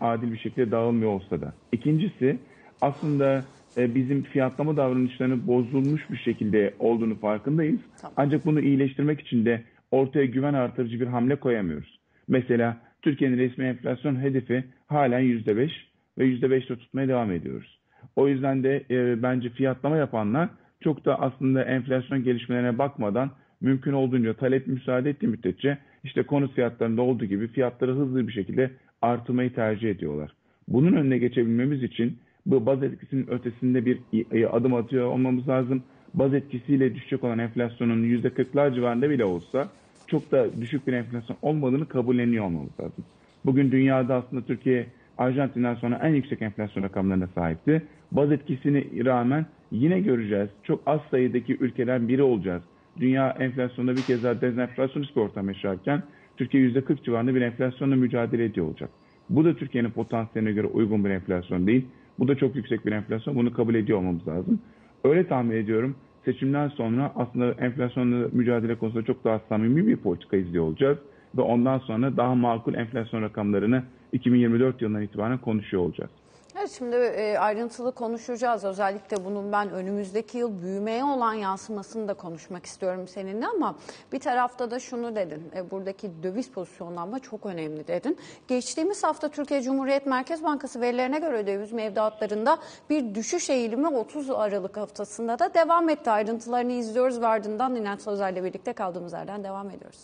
adil bir şekilde dağılmıyor olsa da. İkincisi aslında bizim fiyatlama davranışlarının bozulmuş bir şekilde olduğunu farkındayız. Tamam. Ancak bunu iyileştirmek için de ortaya güven artırıcı bir hamle koyamıyoruz. Mesela Türkiye'nin resmi enflasyon hedefi halen %5 ve %5'te tutmaya devam ediyoruz. O yüzden de bence fiyatlama yapanlar çok da aslında enflasyon gelişmelerine bakmadan mümkün olduğunca talep müsaade ettiği müddetçe işte konut fiyatlarında olduğu gibi fiyatları hızlı bir şekilde artırmayı tercih ediyorlar. Bunun önüne geçebilmemiz için bu baz etkisinin ötesinde bir adım atıyor olmamız lazım. Baz etkisiyle düşecek olan enflasyonun %40'lar civarında bile olsa çok da düşük bir enflasyon olmadığını kabulleniyor olmamız lazım. Bugün dünyada aslında Türkiye Arjantin'den sonra en yüksek enflasyon rakamlarına sahipti. Baz etkisine rağmen yine göreceğiz. Çok az sayıdaki ülkeden biri olacağız. Dünya enflasyonda bir kez daha dezenflasyonist bir ortam yaşarken Türkiye %40 civarında bir enflasyonla mücadele ediyor olacak. Bu da Türkiye'nin potansiyeline göre uygun bir enflasyon değil. Bu da çok yüksek bir enflasyon. Bunu kabul ediyor olmamız lazım. Öyle tahmin ediyorum. Seçimden sonra aslında enflasyonla mücadele konusunda çok daha samimi bir politika izliyor olacağız. ve ondan sonra daha makul enflasyon rakamlarını 2024 yılından itibaren konuşuyor olacağız. Evet, şimdi ayrıntılı konuşacağız. Özellikle bunun ben önümüzdeki yıl büyümeye olan yansımasını da konuşmak istiyorum seninle, ama bir tarafta da şunu dedin. Buradaki döviz pozisyonlanma çok önemli dedin. Geçtiğimiz hafta Türkiye Cumhuriyet Merkez Bankası verilerine göre döviz mevduatlarında bir düşüş eğilimi 30 Aralık haftasında da devam etti. Ayrıntılarını izliyoruz ve ardından İnan Sözler'le birlikte kaldığımız yerden devam ediyoruz.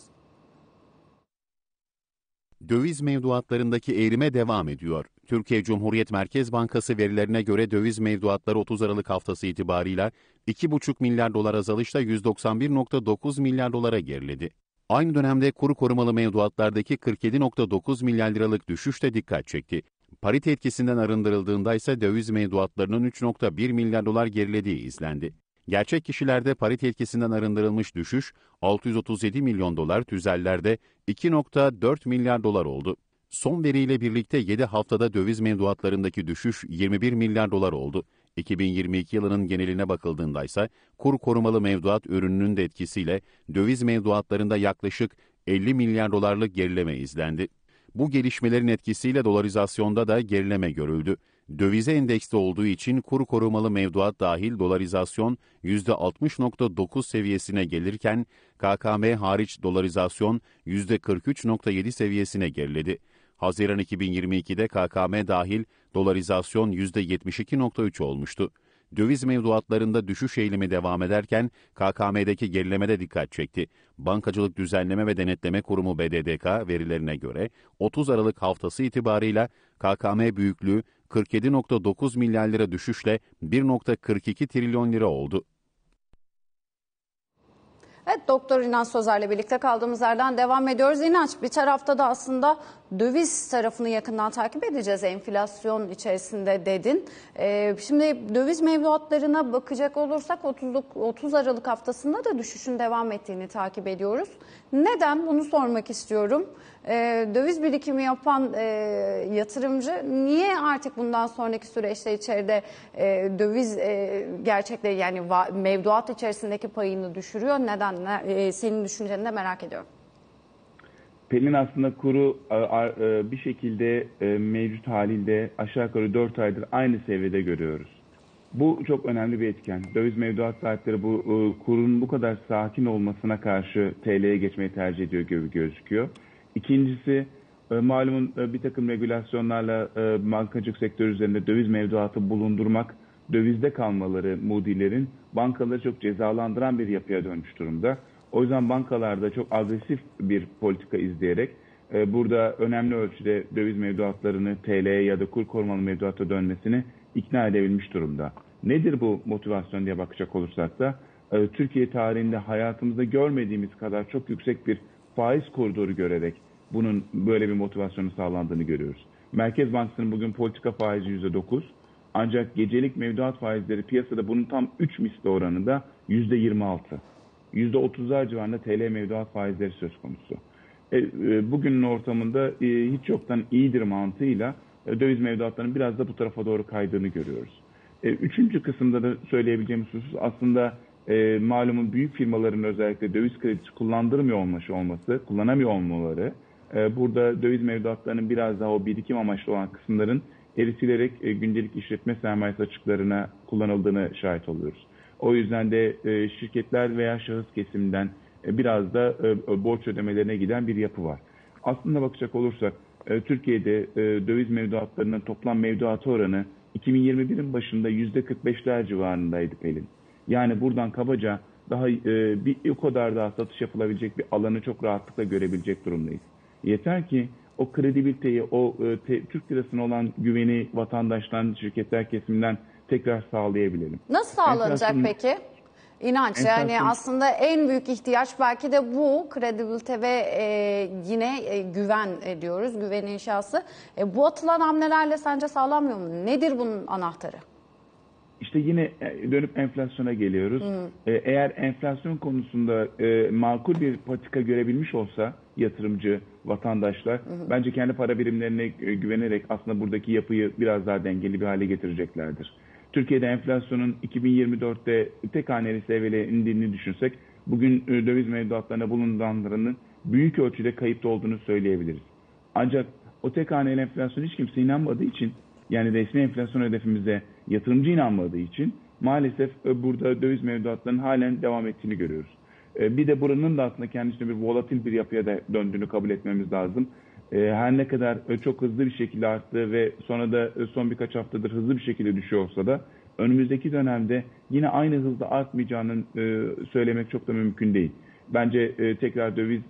Döviz mevduatlarındaki eğrime devam ediyor. Türkiye Cumhuriyet Merkez Bankası verilerine göre döviz mevduatları 30 Aralık haftası itibarıyla 2,5 milyar dolar azalışla 191,9 milyar dolara geriledi. Aynı dönemde kuru korumalı mevduatlardaki 47,9 milyar liralık düşüş de dikkat çekti. Parite etkisinden arındırıldığında ise döviz mevduatlarının 3,1 milyar dolar gerilediği izlendi. Gerçek kişilerde parite etkisinden arındırılmış düşüş 637 milyon dolar, tüzellerde 2,4 milyar dolar oldu. Son veriyle birlikte 7 haftada döviz mevduatlarındaki düşüş 21 milyar dolar oldu. 2022 yılının geneline bakıldığında ise kur korumalı mevduat ürününün de etkisiyle döviz mevduatlarında yaklaşık 50 milyar dolarlık gerileme izlendi. Bu gelişmelerin etkisiyle dolarizasyonda da gerileme görüldü. Dövize endekste olduğu için kur korumalı mevduat dahil dolarizasyon %60,9 seviyesine gelirken KKM hariç dolarizasyon %43,7 seviyesine geriledi. Haziran 2022'de KKM dahil dolarizasyon %72,3 olmuştu. Döviz mevduatlarında düşüş eğilimi devam ederken KKM'deki gerileme de dikkat çekti. Bankacılık Düzenleme ve Denetleme Kurumu BDDK verilerine göre 30 Aralık haftası itibarıyla KKM büyüklüğü 47,9 milyar lira düşüşle 1,42 trilyon lira oldu. Evet, Doktor İnanç Sözer'le birlikte kaldığımız yerden devam ediyoruz. İnanç, bir tarafta da aslında döviz tarafını yakından takip edeceğiz enflasyon içerisinde dedin. Şimdi döviz mevduatlarına bakacak olursak 30 Aralık haftasında da düşüşün devam ettiğini takip ediyoruz. Neden? Bunu sormak istiyorum. Döviz birikimi yapan yatırımcı niye artık bundan sonraki süreçte içeride döviz gerçekleri, yani mevduat içerisindeki payını düşürüyor? Neden? Senin düşünceni de merak ediyorum. Pelin, aslında kuru bir şekilde mevcut haliyle aşağı yukarı 4 aydır aynı seviyede görüyoruz. Bu çok önemli bir etken. Döviz mevduat sahipleri bu kurun bu kadar sakin olmasına karşı TL'ye geçmeyi tercih ediyor gibi gözüküyor. İkincisi, malumun bir takım regülasyonlarla bankacılık sektörü üzerinde döviz mevduatı bulundurmak, dövizde kalmaları mudilerin bankaları çok cezalandıran bir yapıya dönmüş durumda. O yüzden bankalarda çok agresif bir politika izleyerek burada önemli ölçüde döviz mevduatlarını TL'ye ya da kur korumalı mevduata dönmesini ikna edebilmiş durumda. Nedir bu motivasyon diye bakacak olursak da Türkiye tarihinde hayatımızda görmediğimiz kadar çok yüksek bir faiz koridoru görerek bunun böyle bir motivasyonu sağlandığını görüyoruz. Merkez Bankası'nın bugün politika faizi %9, ancak gecelik mevduat faizleri piyasada bunun tam 3 misli oranında %26. %30'lar civarında TL mevduat faizleri söz konusu. Bugünün ortamında hiç yoktan iyidir mantığıyla döviz mevduatlarının biraz da bu tarafa doğru kaydığını görüyoruz. Üçüncü kısımda da söyleyebileceğimiz husus aslında malumun büyük firmaların özellikle döviz kredisi kullanamıyor olmaları. Burada döviz mevduatlarının biraz daha o birikim amaçlı olan kısımların eritilerek gündelik işletme sermayesi açıklarına kullanıldığını şahit oluyoruz. O yüzden de şirketler veya şahıs kesimden biraz da borç ödemelerine giden bir yapı var. Aslında bakacak olursak Türkiye'de döviz mevduatlarının toplam mevduatı oranı 2021'in başında %45'ler civarındaydı Pelin. Yani buradan kabaca daha bir o kadar daha satış yapılabilecek bir alanı çok rahatlıkla görebilecek durumdayız. Yeter ki o kredibiliteyi, o Türk lirasına olan güveni vatandaştan, şirketler kesiminden tekrar sağlayabilelim. Nasıl sağlanacak peki? İnanç, yani aslında en büyük ihtiyaç belki de bu kredibilite ve yine güven diyoruz, güven inşası. Bu atılan hamlelerle sence sağlanmıyor mu? Nedir bunun anahtarı? İşte yine dönüp enflasyona geliyoruz. Eğer enflasyon konusunda makul bir patika görebilmiş olsa yatırımcı, vatandaşlar bence kendi para birimlerine güvenerek aslında buradaki yapıyı biraz daha dengeli bir hale getireceklerdir. Türkiye'de enflasyonun 2024'te tek haneli seviyeye indiğini düşünsek, bugün döviz mevduatlarına bulunanların büyük ölçüde kayıpta olduğunu söyleyebiliriz. Ancak o tek haneli enflasyon hiç kimse inanmadığı için, yani resmi enflasyon hedefimize yatırımcı inanmadığı için maalesef burada döviz mevduatlarının halen devam ettiğini görüyoruz. Bir de buranın da aslında kendisine bir volatil bir yapıya da döndüğünü kabul etmemiz lazım. Her ne kadar çok hızlı bir şekilde arttı ve sonra da son birkaç haftadır hızlı bir şekilde düşüyor olsa da önümüzdeki dönemde yine aynı hızda artmayacağının söylemek çok da mümkün değil. Bence tekrar döviz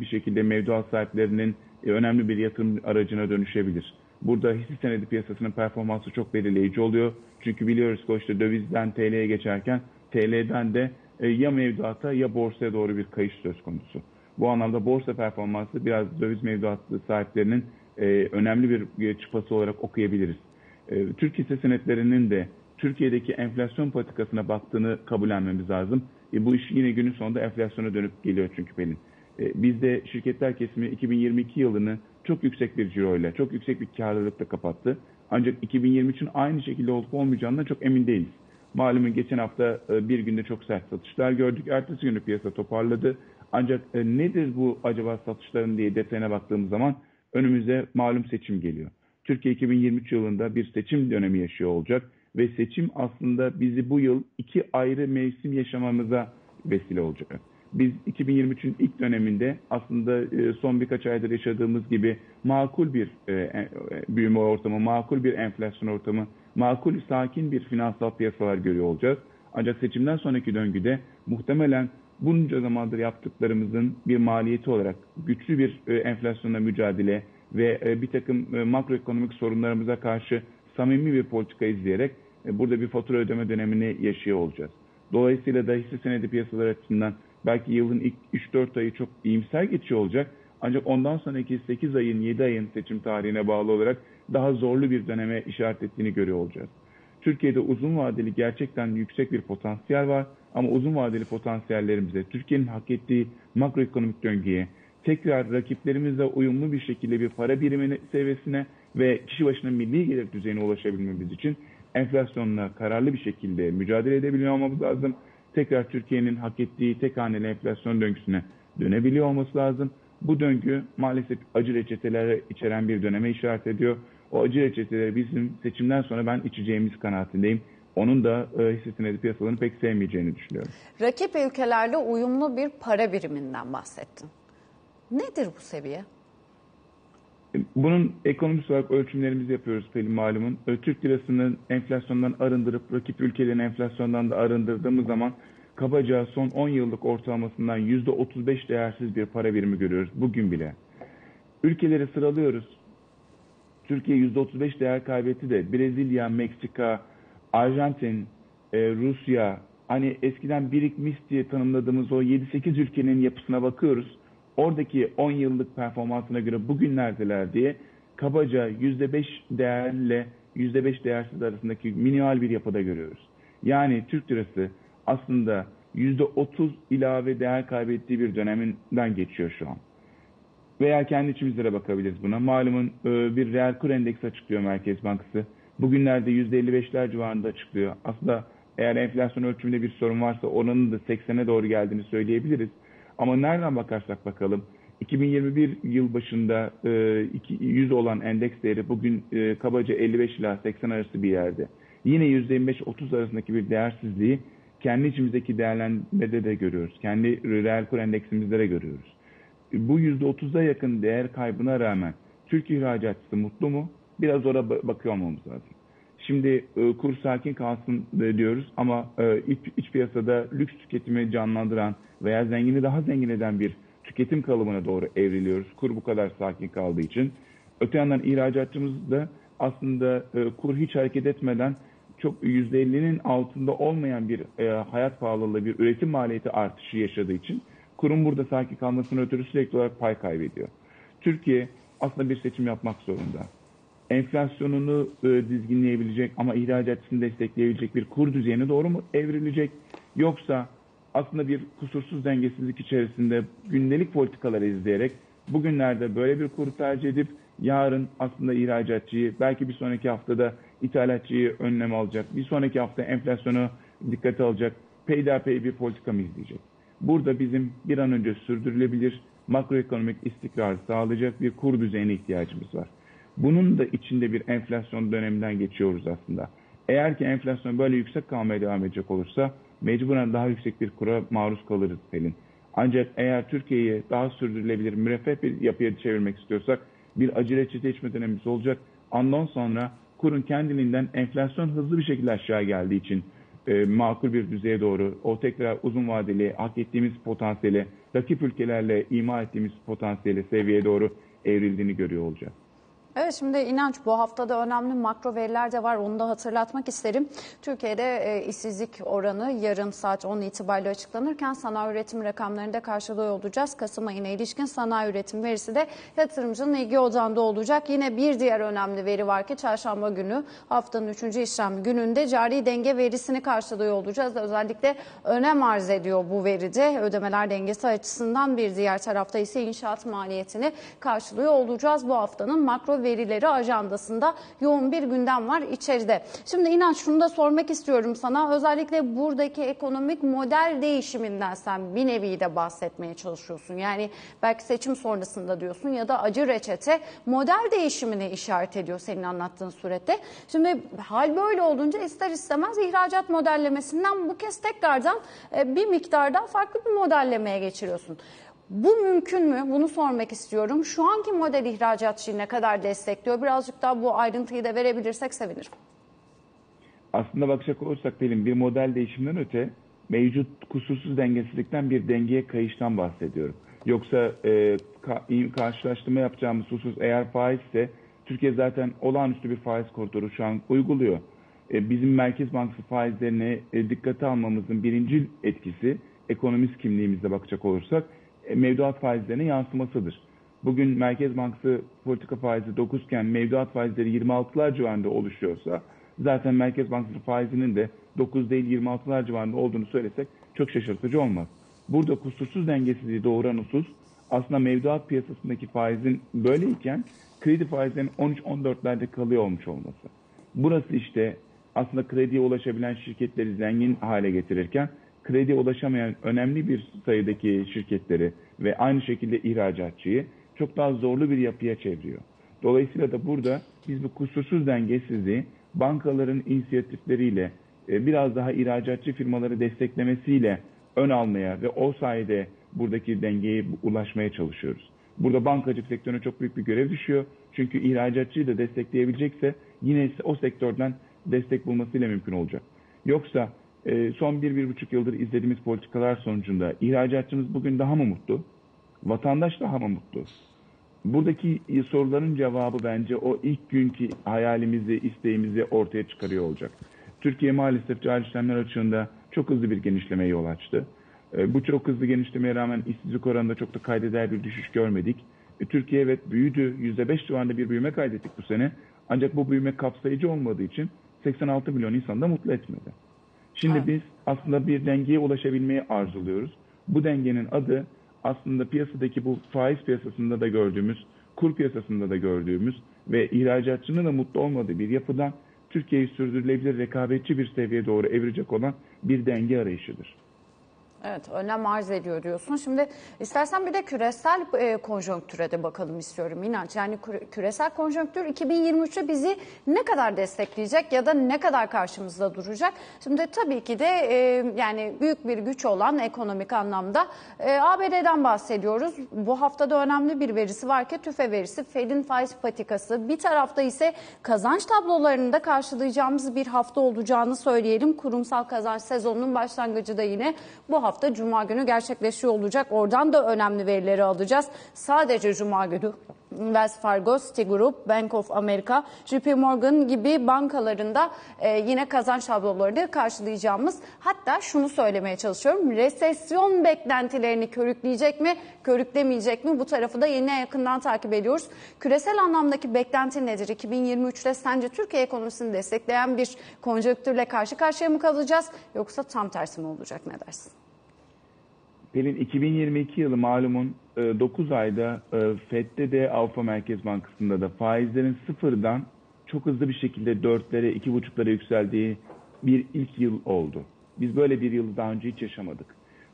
bir şekilde mevduat sahiplerinin önemli bir yatırım aracına dönüşebilir. Burada hisse senedi piyasasının performansı çok belirleyici oluyor. Çünkü biliyoruz ki işte dövizden TL'ye geçerken TL'den de ya mevduata ya borsaya doğru bir kayış söz konusu. Bu anlamda borsa performansı biraz döviz mevduatı sahiplerinin önemli bir çıpası olarak okuyabiliriz. Türk hisse senetlerinin de Türkiye'deki enflasyon patikasına baktığını kabullenmemiz lazım. Bu iş yine günün sonunda enflasyona dönüp geliyor çünkü Pelin. Bizde şirketler kesimi 2022 yılını çok yüksek bir ciroyla, çok yüksek bir karlılıkla kapattı. Ancak 2023'ün aynı şekilde olup olmayacağından çok emin değiliz. Malumun geçen hafta bir günde çok sert satışlar gördük. Ertesi günü piyasa toparladı. Ancak nedir bu acaba satışların diye detayına baktığımız zaman önümüze malum seçim geliyor. Türkiye 2023 yılında bir seçim dönemi yaşıyor olacak ve seçim aslında bizi bu yıl iki ayrı mevsim yaşamamıza vesile olacak. Biz 2023'ün ilk döneminde aslında son birkaç aydır yaşadığımız gibi makul bir büyüme ortamı, makul bir enflasyon ortamı, makul sakin bir finansal piyasalar görüyor olacağız. Ancak seçimden sonraki döngüde muhtemelen bunca zamandır yaptıklarımızın bir maliyeti olarak güçlü bir enflasyonla mücadele ve bir takım makroekonomik sorunlarımıza karşı samimi bir politika izleyerek burada bir fatura ödeme dönemini yaşıyor olacağız. Dolayısıyla da hisse senedi piyasaları açısından belki yılın ilk 3-4 ayı çok iyimser geçiyor olacak. Ancak ondan sonraki 8 ayın, 7 ayın seçim tarihine bağlı olarak daha zorlu bir döneme işaret ettiğini görüyor olacağız. Türkiye'de uzun vadeli gerçekten yüksek bir potansiyel var. Ama uzun vadeli potansiyellerimize, Türkiye'nin hak ettiği makroekonomik döngüye, tekrar rakiplerimizle uyumlu bir şekilde bir para birimine seviyesine ve kişi başına milli gelir düzeyine ulaşabilmemiz için enflasyonla kararlı bir şekilde mücadele edebiliyor olmamız lazım. Tekrar Türkiye'nin hak ettiği tek haneli enflasyon döngüsüne dönebiliyor olması lazım. Bu döngü maalesef acı reçeteleri içeren bir döneme işaret ediyor. O acı reçeteleri bizim seçimden sonra ben içeceğimiz kanaatindeyim. Onun da hisse senedi piyasalarını pek sevmeyeceğini düşünüyorum. Rakip ülkelerle uyumlu bir para biriminden bahsettin. Nedir bu seviye? Bunun ekonomik olarak ölçümlerimizi yapıyoruz Pelin malumun. Türk lirasının enflasyondan arındırıp rakip ülkelerin enflasyondan da arındırdığımız zaman kabaca son 10 yıllık ortalamasından %35 değersiz bir para birimi görüyoruz bugün bile. Ülkeleri sıralıyoruz. Türkiye %35 değer kaybetti de Brezilya, Meksika, Arjantin, Rusya, hani eskiden birikmiş diye tanımladığımız o 7-8 ülkenin yapısına bakıyoruz. Oradaki 10 yıllık performansına göre bugünlerdeler diye kabaca %5 değerle %5 değersiz arasındaki minimal bir yapıda görüyoruz. Yani Türk lirası aslında %30 ilave değer kaybettiği bir döneminden geçiyor şu an. Veya kendi içimizlere bakabiliriz buna. Malumun bir reel kur endeksi açıklıyor Merkez Bankası. Bugünlerde %55'ler civarında açıklıyor. Aslında eğer enflasyon ölçümünde bir sorun varsa oranın da 80'e doğru geldiğini söyleyebiliriz. Ama nereden bakarsak bakalım 2021 yıl başında 100 olan endeks değeri bugün kabaca 55 ila 80 arası bir yerde. Yine %25-30 arasındaki bir değersizliği kendi içimizdeki değerlendirmede de görüyoruz. Kendi reel kur endeksimizde de görüyoruz. Bu %30'a yakın değer kaybına rağmen Türk ihracatçısı mutlu mu? Biraz oraya bakıyor olmamız lazım. Şimdi kur sakin kalsın diyoruz ama iç piyasada lüks tüketimi canlandıran veya zengini daha zengin eden bir tüketim kalıbına doğru evriliyoruz. Kur bu kadar sakin kaldığı için. Öte yandan ihracatçımız da aslında kur hiç hareket etmeden çok %50'nin altında olmayan bir hayat pahalılığı, bir üretim maliyeti artışı yaşadığı için kurun burada sakin kalmasına ötürü sürekli olarak pay kaybediyor. Türkiye aslında bir seçim yapmak zorunda. Enflasyonunu dizginleyebilecek ama ihracatçısını destekleyebilecek bir kur düzeyine doğru mu evrilecek? Yoksa aslında bir kusursuz dengesizlik içerisinde gündelik politikaları izleyerek bugünlerde böyle bir kuru tercih edip yarın aslında ihracatçıyı, belki bir sonraki haftada ithalatçıyı önlem alacak, bir sonraki hafta enflasyonu dikkate alacak, peyderpey bir politika mı izleyecek? Burada bizim bir an önce sürdürülebilir, makroekonomik istikrarı sağlayacak bir kur düzeyine ihtiyacımız var. Bunun da içinde bir enflasyon döneminden geçiyoruz aslında. Eğer ki enflasyon böyle yüksek kalmaya devam edecek olursa mecburen daha yüksek bir kura maruz kalırız Selin. Ancak eğer Türkiye'yi daha sürdürülebilir, müreffeh bir yapıya çevirmek istiyorsak bir acele çite içme dönemimiz olacak. Ondan sonra kurun kendiliğinden enflasyon hızlı bir şekilde aşağı geldiği için makul bir düzeye doğru o tekrar uzun vadeli hak ettiğimiz potansiyeli, rakip ülkelerle ima ettiğimiz potansiyeli seviyeye doğru evrildiğini görüyor olacağız. Evet, şimdi İnanç, bu haftada önemli makro veriler de var. Onu da hatırlatmak isterim. Türkiye'de işsizlik oranı yarın saat 10 itibariyle açıklanırken sanayi üretim rakamlarında karşılıyor olacağız. Kasım ayına ilişkin sanayi üretim verisi de yatırımcının ilgi odağında olacak. Yine bir diğer önemli veri var ki çarşamba günü, haftanın 3. işlem gününde cari denge verisini karşılıyor olacağız. Özellikle önem arz ediyor bu veride. Ödemeler dengesi açısından bir diğer tarafta ise inşaat maliyetini karşılıyor olacağız. Bu haftanın makro verileri ajandasında yoğun bir gündem var içeride. Şimdi İnan, şunu da sormak istiyorum sana. Özellikle buradaki ekonomik model değişiminden sen bir nevi de bahsetmeye çalışıyorsun. Yani belki seçim sonrasında diyorsun ya da acı reçete model değişimine işaret ediyor senin anlattığın surette. Şimdi hal böyle olunca ister istemez ihracat modellemesinden bu kez tekrardan bir miktarda farklı bir modellemeye geçiriyorsun. Bu mümkün mü? Bunu sormak istiyorum. Şu anki model ihracatçıyı ne kadar destekliyor? Birazcık daha bu ayrıntıyı da verebilirsek sevinirim. Aslında bakacak olursak Pelin, bir model değişiminden öte mevcut kusursuz dengesizlikten bir dengeye kayıştan bahsediyorum. Yoksa karşılaştırma yapacağımız husus eğer faizse, Türkiye zaten olağanüstü bir faiz koridoru şu an uyguluyor. Bizim Merkez Bankası faizlerini dikkate almamızın birinci etkisi, ekonomist kimliğimizle bakacak olursak, mevduat faizlerinin yansımasıdır. Bugün Merkez Bankası politika faizi 9 iken mevduat faizleri 26'lar civarında oluşuyorsa zaten Merkez Bankası faizinin de 9 değil 26'lar civarında olduğunu söylesek çok şaşırtıcı olmaz. Burada kusursuz dengesizliği doğuran husus aslında mevduat piyasasındaki faizin böyleyken kredi faizlerinin 13-14'lerde kalıyor olmuş olması. Burası işte aslında krediye ulaşabilen şirketleri zengin hale getirirken krediye ulaşamayan önemli bir sayıdaki şirketleri ve aynı şekilde ihracatçıyı çok daha zorlu bir yapıya çeviriyor. Dolayısıyla da burada biz bu kusursuz dengesizliği bankaların inisiyatifleriyle biraz daha ihracatçı firmaları desteklemesiyle ön almaya ve o sayede buradaki dengeye ulaşmaya çalışıyoruz. Burada bankacılık sektörüne çok büyük bir görev düşüyor. Çünkü ihracatçıyı da destekleyebilecekse yine o sektörden destek bulmasıyla mümkün olacak. Yoksa son 1-1,5 yıldır izlediğimiz politikalar sonucunda ihracatçımız bugün daha mı mutlu? Vatandaş daha mı mutlu? Buradaki soruların cevabı bence o ilk günkü hayalimizi, isteğimizi ortaya çıkarıyor olacak. Türkiye maalesef cari işlemler açığında çok hızlı bir genişlemeye yol açtı. Bu çok hızlı genişlemeye rağmen işsizlik oranında çok da kaydeder bir düşüş görmedik. Türkiye evet büyüdü. %5 civarında bir büyüme kaydettik bu sene. Ancak bu büyüme kapsayıcı olmadığı için 86 milyon insanı da mutlu etmedi. Şimdi evet, biz aslında bir dengeye ulaşabilmeyi arzuluyoruz. Bu dengenin adı aslında piyasadaki bu faiz piyasasında da gördüğümüz, kur piyasasında da gördüğümüz ve ihracatçının da mutlu olmadığı bir yapıdan Türkiye'yi sürdürülebilir, rekabetçi bir seviyeye doğru evirecek olan bir denge arayışıdır. Evet, önem arz ediyor diyorsun. Şimdi istersen bir de küresel konjonktüre de bakalım istiyorum İnanç. Yani küresel konjonktür 2023'e bizi ne kadar destekleyecek ya da ne kadar karşımızda duracak? Şimdi tabii ki de yani büyük bir güç olan ekonomik anlamda ABD'den bahsediyoruz. Bu haftada önemli bir verisi var ki TÜFE verisi, Fed'in faiz patikası. Bir tarafta ise kazanç tablolarını da karşılayacağımız bir hafta olacağını söyleyelim. Kurumsal kazanç sezonunun başlangıcı da yine bu hafta Cuma günü gerçekleşiyor olacak. Oradan da önemli verileri alacağız. Sadece Cuma günü Wells Fargo, Citi Group, Bank of America, JP Morgan gibi bankalarında yine kazanç tablolarını karşılayacağımız. Hatta şunu söylemeye çalışıyorum. Resesyon beklentilerini körükleyecek mi, körüklemeyecek mi? Bu tarafı da yine yakından takip ediyoruz. Küresel anlamdaki beklenti nedir? 2023'te sence Türkiye ekonomisini destekleyen bir konjonktürle karşı karşıya mı kalacağız? Yoksa tam tersi mi olacak? Ne dersin? Pelin, 2022 yılı malumun 9 ayda FED'de de Avrupa Merkez Bankası'nda da faizlerin sıfırdan çok hızlı bir şekilde 4'lere, 2,5'lara yükseldiği bir ilk yıl oldu. Biz böyle bir yılı daha önce hiç yaşamadık.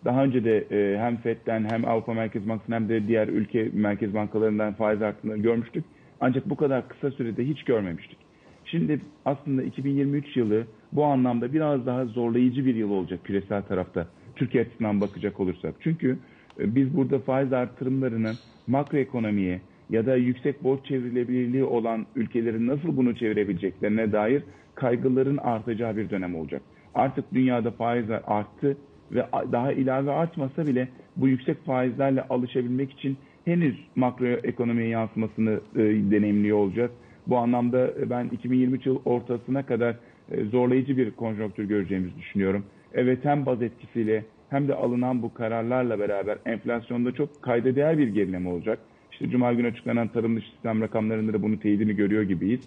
Daha önce de hem Fed'den hem Avrupa Merkez Bankası'ndan hem de diğer ülke merkez bankalarından faiz artışlarını görmüştük. Ancak bu kadar kısa sürede hiç görmemiştik. Şimdi aslında 2023 yılı bu anlamda biraz daha zorlayıcı bir yıl olacak küresel tarafta. Türkiye açısından bakacak olursak. Çünkü biz burada faiz artırımlarının makroekonomiye ya da yüksek borç çevrilebilirliği olan ülkelerin nasıl bunu çevirebileceklerine dair kaygıların artacağı bir dönem olacak. Artık dünyada faizler arttı ve daha ilave artmasa bile bu yüksek faizlerle alışabilmek için henüz makroekonomiye yansımasını deneyimliyor olacağız. Bu anlamda ben 2023 yıl ortasına kadar zorlayıcı bir konjonktür göreceğimizi düşünüyorum. Evet, hem baz etkisiyle hem de alınan bu kararlarla beraber enflasyonda çok kayda değer bir gerileme olacak. İşte Cuma günü açıklanan tarım dışı sistem rakamlarında da bunun teyidini görüyor gibiyiz.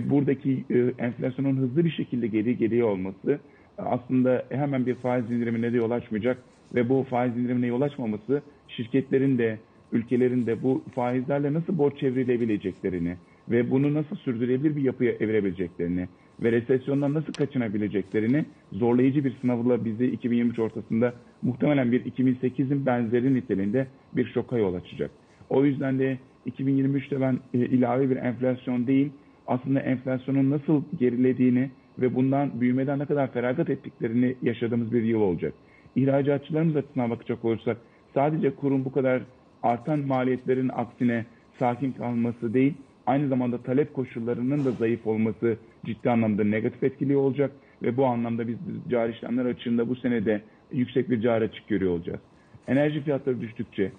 Buradaki enflasyonun hızlı bir şekilde geriye olması aslında hemen bir faiz indirimine de yol açmayacak ve bu faiz indirimine yol açmaması şirketlerin de ülkelerin de bu faizlerle nasıl borç çevrilebileceklerini ve bunu nasıl sürdürülebilir bir yapıya evirebileceklerini ve resesyondan nasıl kaçınabileceklerini zorlayıcı bir sınavla bizi 2023 ortasında muhtemelen bir 2008'in benzeri niteliğinde bir şoka yol açacak. O yüzden de 2023'te ben ilave bir enflasyon değil, aslında enflasyonun nasıl gerilediğini ve bundan büyümeden ne kadar feragat ettiklerini yaşadığımız bir yıl olacak. İhracatçılarımız açısından bakacak olursak sadece kurun bu kadar artan maliyetlerin aksine sakin kalması değil, aynı zamanda talep koşullarının da zayıf olması ciddi anlamda negatif etkili olacak ve bu anlamda biz cari işlemler açığında bu senede yüksek bir cari açık görüyor olacağız. Enerji fiyatları düştükçe,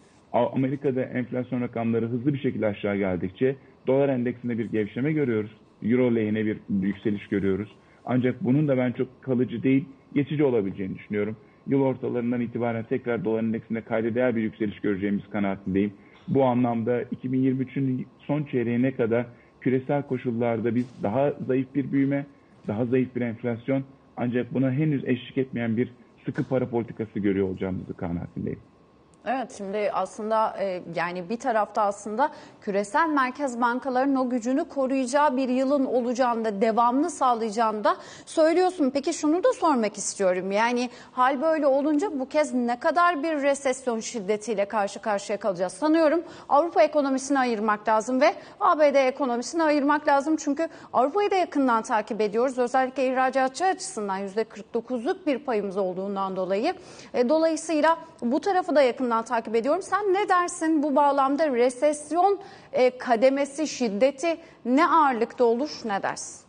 Amerika'da enflasyon rakamları hızlı bir şekilde aşağı geldikçe dolar endeksinde bir gevşeme görüyoruz. Euro lehine bir yükseliş görüyoruz. Ancak bunun da ben çok kalıcı değil, geçici olabileceğini düşünüyorum. Yıl ortalarından itibaren tekrar dolar endeksinde kayda değer bir yükseliş göreceğimiz kanaatindeyim. Bu anlamda 2023'ün son çeyreğine kadar küresel koşullarda biz daha zayıf bir büyüme, daha zayıf bir enflasyon ancak buna henüz eşlik etmeyen bir sıkı para politikası görüyor olacağımızı kanaatindeyim. Evet, şimdi aslında yani bir tarafta aslında küresel merkez bankalarının o gücünü koruyacağı bir yılın olacağını da devamlı sağlayacağını da söylüyorsun. Peki şunu da sormak istiyorum. Yani hal böyle olunca bu kez ne kadar bir resesyon şiddetiyle karşı karşıya kalacağız? Sanıyorum Avrupa ekonomisini ayırmak lazım ve ABD ekonomisini ayırmak lazım. Çünkü Avrupa'yı da yakından takip ediyoruz. Özellikle ihracatçı açısından %49'luk bir payımız olduğundan dolayı. Dolayısıyla bu tarafı da yakından takip ediyorum. Sen ne dersin bu bağlamda resesyon kademesi, şiddeti ne ağırlıkta olur, ne dersin?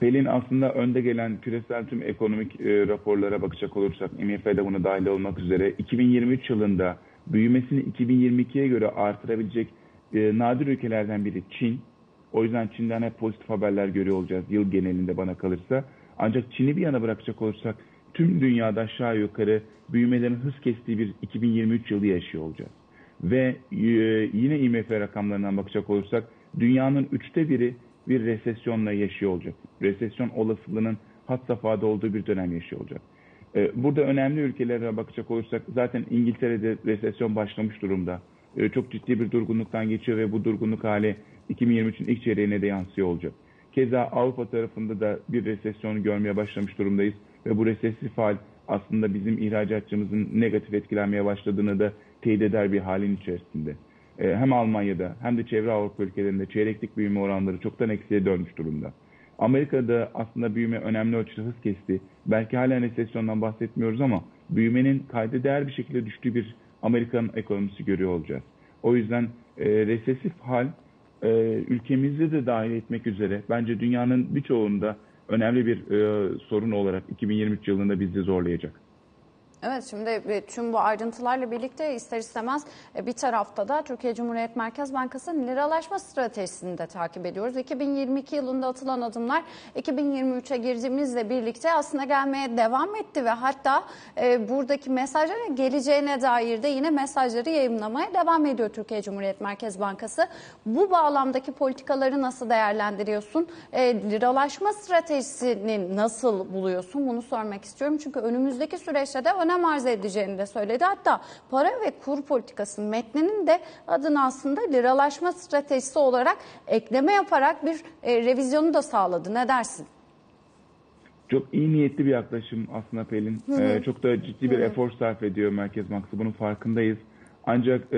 Pelin, aslında önde gelen küresel tüm ekonomik raporlara bakacak olursak IMF'de buna dahil olmak üzere 2023 yılında büyümesini 2022'ye göre artırabilecek nadir ülkelerden biri Çin. O yüzden Çin'den hep pozitif haberler görüyor olacağız yıl genelinde bana kalırsa. Ancak Çin'i bir yana bırakacak olursak tüm dünyada aşağı yukarı büyümelerin hız kestiği bir 2023 yılı yaşıyor olacağız. Ve yine IMF rakamlarından bakacak olursak dünyanın 1/3'ü bir resesyonla yaşıyor olacak. Resesyon olasılığının had safhada olduğu bir dönem yaşıyor olacak. Burada önemli ülkelere bakacak olursak zaten İngiltere'de resesyon başlamış durumda. Çok ciddi bir durgunluktan geçiyor ve bu durgunluk hali 2023'ün ilk çeyreğine de yansıyor olacak. Keza Avrupa tarafında da bir resesyonu görmeye başlamış durumdayız. Ve bu resesif hal aslında bizim ihracatçımızın negatif etkilenmeye başladığını da teyit eder bir halin içerisinde. Hem Almanya'da hem de çevre Avrupa ülkelerinde çeyreklik büyüme oranları çoktan eksiye dönmüş durumda. Amerika'da aslında büyüme önemli ölçüde hız kesti. Belki hala resesyondan bahsetmiyoruz ama büyümenin kayda değer bir şekilde düştüğü bir Amerikan ekonomisi görüyor olacağız. O yüzden resesif hal ülkemizi de dahil etmek üzere bence dünyanın birçoğunda önemli bir sorun olarak 2023 yılında bizi zorlayacak. Evet, şimdi tüm bu ayrıntılarla birlikte ister istemez bir tarafta da Türkiye Cumhuriyet Merkez Bankası'nın liralaşma stratejisini de takip ediyoruz. 2022 yılında atılan adımlar 2023'e girdiğimizle birlikte aslında gelmeye devam etti ve hatta buradaki mesajların geleceğine dair de yine mesajları yayımlamaya devam ediyor Türkiye Cumhuriyet Merkez Bankası. Bu bağlamdaki politikaları nasıl değerlendiriyorsun? Liralaşma stratejisini nasıl buluyorsun? Bunu sormak istiyorum çünkü önümüzdeki süreçte de önem arz edeceğini de söyledi. Hatta para ve kur politikasının metninin de adını aslında liralaşma stratejisi olarak ekleme yaparak bir revizyonu da sağladı. Ne dersin? Çok iyi niyetli bir yaklaşım aslında Pelin. Çok da ciddi bir efor sarf ediyor Merkez Bankası. Bunun farkındayız. Ancak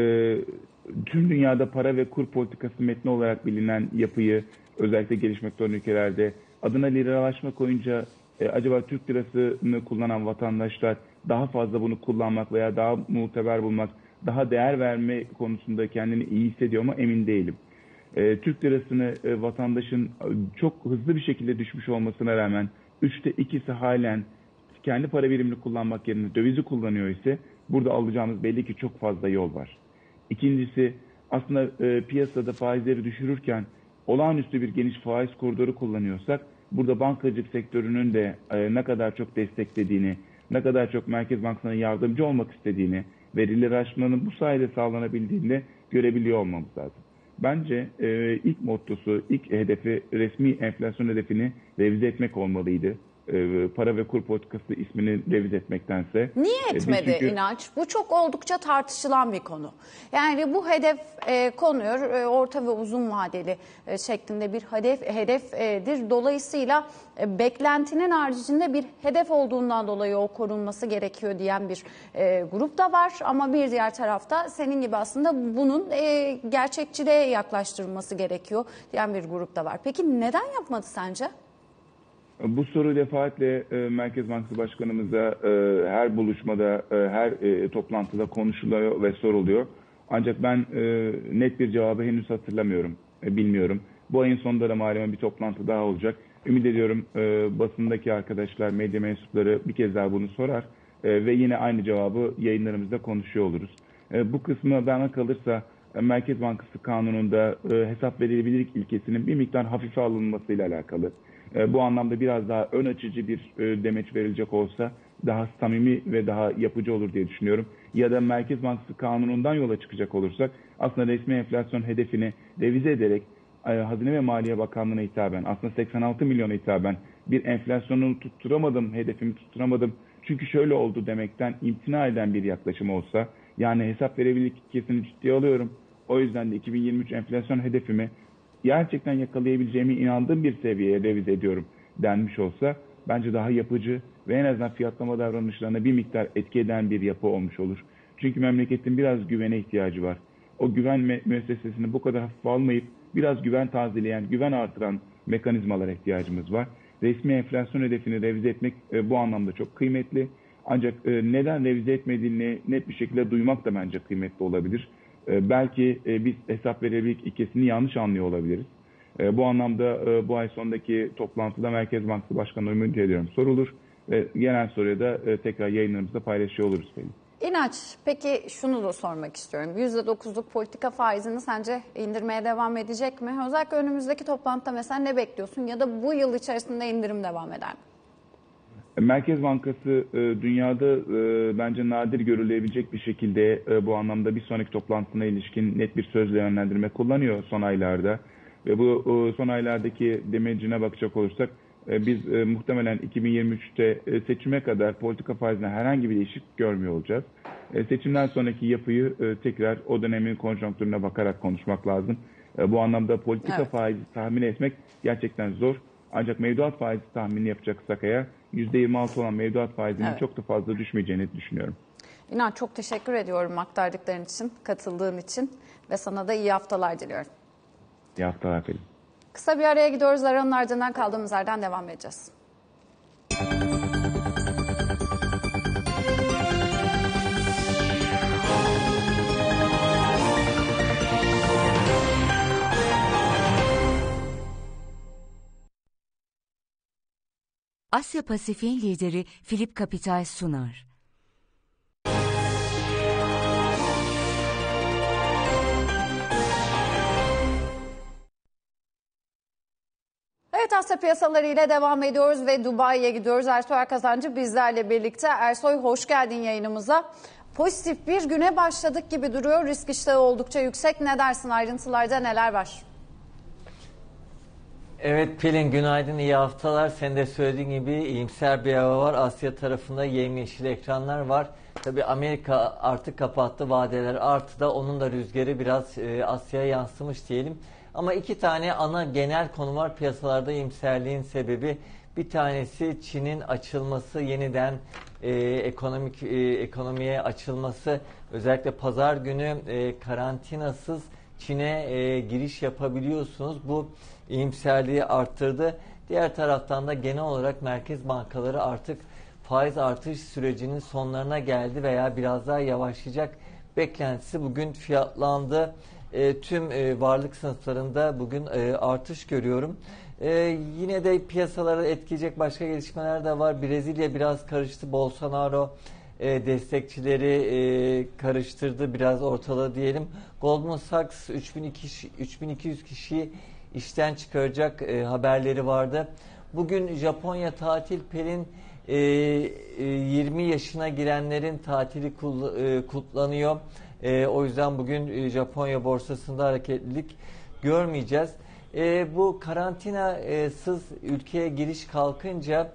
tüm dünyada para ve kur politikası metni olarak bilinen yapıyı özellikle gelişmekte olan ülkelerde adına liralaşma koyunca acaba Türk lirasını kullanan vatandaşlar daha fazla bunu kullanmak veya daha muteber bulmak, daha değer verme konusunda kendini iyi hissediyor ama emin değilim. Türk lirasını vatandaşın çok hızlı bir şekilde düşmüş olmasına rağmen 3'te 2'si halen kendi para birimini kullanmak yerine dövizi kullanıyor ise burada alacağımız belli ki çok fazla yol var. İkincisi aslında piyasada faizleri düşürürken olağanüstü bir geniş faiz koridoru kullanıyorsak burada bankacılık sektörünün de ne kadar çok desteklediğini, ne kadar çok Merkez Bankası'na yardımcı olmak istediğini ve liralaşmanın bu sayede sağlanabildiğini görebiliyor olmamız lazım. Bence ilk mottosu, ilk hedefi resmi enflasyon hedefini revize etmek olmalıydı. Para ve kur politikası ismini revize etmektense. Niye etmedi İnanç? Bu çok oldukça tartışılan bir konu. Yani bu hedef konuyor orta ve uzun vadeli şeklinde bir hedefdir. Dolayısıyla beklentinin haricinde bir hedef olduğundan dolayı o korunması gerekiyor diyen bir grup da var. Ama bir diğer tarafta senin gibi aslında bunun gerçekçiliğe yaklaştırılması gerekiyor diyen bir grup da var. Peki neden yapmadı sence? Bu soru defaatle Merkez Bankası Başkanımıza her buluşmada, her toplantıda konuşuluyor ve soruluyor. Ancak ben net bir cevabı henüz hatırlamıyorum, bilmiyorum. Bu ayın sonunda da malum bir toplantı daha olacak. Ümit ediyorum basındaki arkadaşlar, medya mensupları bir kez daha bunu sorar ve yine aynı cevabı yayınlarımızda konuşuyor oluruz. Bu kısmı bana kalırsa Merkez Bankası Kanunu'nda hesap verilebilirlik ilkesinin bir miktar hafife alınmasıyla alakalı. Bu anlamda biraz daha ön açıcı bir demeç verilecek olsa daha samimi ve daha yapıcı olur diye düşünüyorum. Ya da Merkez Bankası Kanunu'ndan yola çıkacak olursak aslında resmi enflasyon hedefini revize ederek Hazine ve Maliye Bakanlığı'na hitaben aslında 86 milyona hitaben bir enflasyonu tutturamadım, hedefimi tutturamadım çünkü şöyle oldu demekten imtina eden bir yaklaşım olsa yani hesap verebilirlik ilkesini ciddiye alıyorum. O yüzden de 2023 enflasyon hedefimi gerçekten yakalayabileceğimi inandığım bir seviyeye revize ediyorum denmiş olsa bence daha yapıcı ve en azından fiyatlama davranışlarına bir miktar etki eden bir yapı olmuş olur. Çünkü memleketin biraz güvene ihtiyacı var. O güven müessesesini bu kadar hafife almayıp biraz güven tazeleyen, güven artıran mekanizmalara ihtiyacımız var. Resmi enflasyon hedefini revize etmek bu anlamda çok kıymetli. Ancak neden revize etmediğini net bir şekilde duymak da bence kıymetli olabilir. Belki biz hesap verebilirlik ilkesini yanlış anlıyor olabiliriz. Bu anlamda bu ay sondaki toplantıda Merkez Bankası Başkanı'na ümit ediyorum sorulur. Genel soruya da tekrar yayınlarımızda paylaşıyor oluruz. İnanç, peki şunu da sormak istiyorum. %9'luk politika faizini sence indirmeye devam edecek mi? Özellikle önümüzdeki toplantıda mesela ne bekliyorsun ya da bu yıl içerisinde indirim devam eder mi? Merkez Bankası dünyada bence nadir görülebilecek bir şekilde bu anlamda bir sonraki toplantısına ilişkin net bir sözle yönlendirme kullanıyor son aylarda. Ve bu son aylardaki demecine bakacak olursak biz muhtemelen 2023'te seçime kadar politika faizine herhangi bir değişiklik görmüyor olacağız. Seçimden sonraki yapıyı tekrar o dönemin konjonktürüne bakarak konuşmak lazım. Bu anlamda politika faizi tahmin etmek gerçekten zor. Ancak mevduat faizi tahmini yapacaksak eğer %26 olan mevduat faizinin çok da fazla düşmeyeceğini düşünüyorum. İnan çok teşekkür ediyorum aktardıkların için, katıldığın için ve sana da iyi haftalar diliyorum. İyi haftalar Pelin. Kısa bir araya gidiyoruz. Aranın ardından kaldığımız yerden devam edeceğiz. Asya Pasifik'in lideri Philip Capital sunar. Evet, Asya piyasaları ile devam ediyoruz ve Dubai'ye gidiyoruz. Ersoy Erkazancı bizlerle birlikte. Ersoy hoş geldin yayınımıza. Pozitif bir güne başladık gibi duruyor. Risk iştahı oldukça yüksek. Ne dersin, ayrıntılarda neler var? Evet Pelin, günaydın, iyi haftalar. Sen de söylediğin gibi iyimser bir hava var. Asya tarafında yemyeşil ekranlar var. Tabii Amerika artık kapattı, vadeler arttı, onun da rüzgarı biraz Asya'ya yansımış diyelim. Ama iki tane ana genel konu var piyasalarda iyimserliğin sebebi. Bir tanesi Çin'in açılması, yeniden ekonomiye açılması, özellikle pazar günü karantinasız Çin'e giriş yapabiliyorsunuz. Bu iyimserliği arttırdı. Diğer taraftan da genel olarak merkez bankaları artık faiz artış sürecinin sonlarına geldi veya biraz daha yavaşlayacak beklentisi bugün fiyatlandı. Tüm varlık sınıflarında bugün artış görüyorum. Yine de piyasaları etkileyecek başka gelişmeler de var. Brezilya biraz karıştı. Bolsonaro destekçileri karıştırdı. Biraz ortalığı diyelim. Goldman Sachs 3200 kişiyi işten çıkaracak haberleri vardı. Bugün Japonya tatil. Pelin 20 yaşına girenlerin tatili kutlanıyor. O yüzden bugün Japonya borsasında hareketlilik görmeyeceğiz. Bu karantinasız ülkeye giriş kalkınca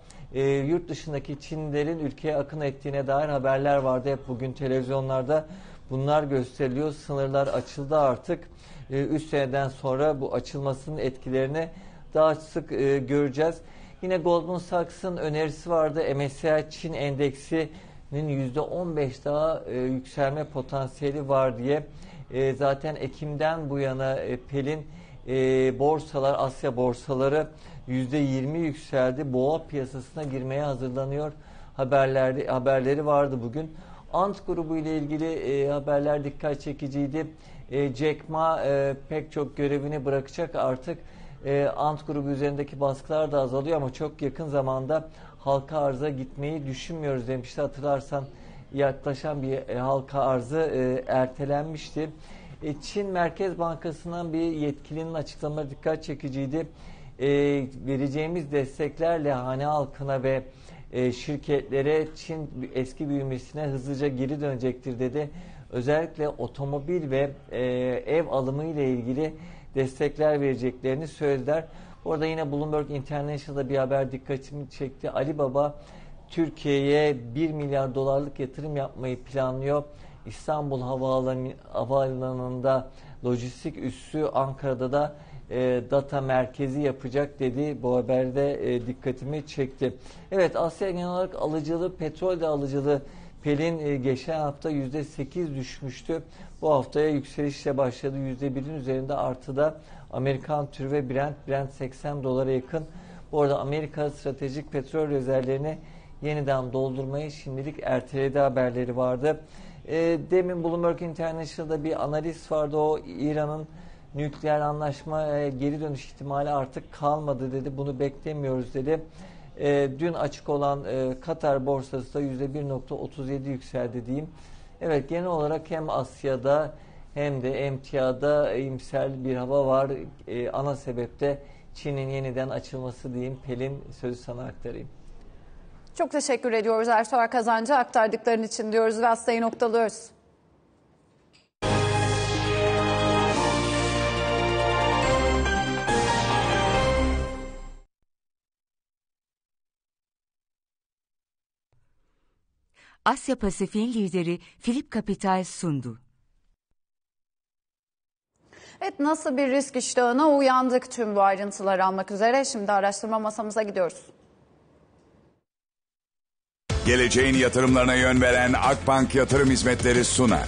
yurt dışındaki Çinlilerin ülkeye akın ettiğine dair haberler vardı. Hep bugün televizyonlarda bunlar gösteriliyor. Sınırlar açıldı artık. 3 seneden sonra bu açılmasının etkilerini daha sık göreceğiz. Yine Goldman Sachs'ın önerisi vardı. MSCI Çin Endeksinin %15 daha yükselme potansiyeli var diye. Zaten Ekim'den bu yana Pelin borsalar, Asya borsaları %20 yükseldi. Boğa piyasasına girmeye hazırlanıyor haberleri vardı bugün. Ant grubu ile ilgili haberler dikkat çekiciydi. Jack Ma pek çok görevini bırakacak artık. Ant grubu üzerindeki baskılar da azalıyor ama çok yakın zamanda halka arza gitmeyi düşünmüyoruz demişti. Hatırlarsan yaklaşan bir halka arzı ertelenmişti. Çin Merkez Bankası'ndan bir yetkilinin açıklamaları dikkat çekiciydi. Vereceğimiz desteklerle hane halkına ve şirketlere Çin eski büyümesine hızlıca geri dönecektir dedi. Özellikle otomobil ve ev alımı ile ilgili destekler vereceklerini söylediler. Orada yine Bloomberg International'da bir haber dikkatimi çekti. Alibaba Türkiye'ye 1 milyar dolarlık yatırım yapmayı planlıyor. İstanbul Havaalanı'nda lojistik üssü, Ankara'da da data merkezi yapacak dedi. Bu haberde dikkatimi çekti. Evet, Asya genel olarak alıcılı, petrol de alıcılı. Pelin geçen hafta %8 düşmüştü. Bu haftaya yükselişle başladı. %1'in üzerinde artıda Amerikan türü ve Brent 80 dolara yakın. Bu arada Amerika stratejik petrol rezervlerini yeniden doldurmayı şimdilik erteledi haberleri vardı. Demin Bloomberg International'da bir analiz vardı. O İran'ın nükleer anlaşmaya geri dönüş ihtimali artık kalmadı dedi. Bunu beklemiyoruz dedi. Dün açık olan Katar borsası da %1.37 yükseldi diyeyim. Evet, genel olarak hem Asya'da hem de emtiada imsel bir hava var. Ana sebep de Çin'in yeniden açılması diyeyim. Pelin, sözü sana aktarayım. Çok teşekkür ediyoruz Ertuğrul Kazancı, aktardıkların için diyoruz ve hastayı noktalıyoruz. Asya Pasifik'in lideri Philip Capital sundu. Evet, nasıl bir risk iştahına uyandık, tüm bu ayrıntıları almak üzere şimdi araştırma masamıza gidiyoruz. Geleceğin yatırımlarına yön veren Akbank Yatırım Hizmetleri sunar.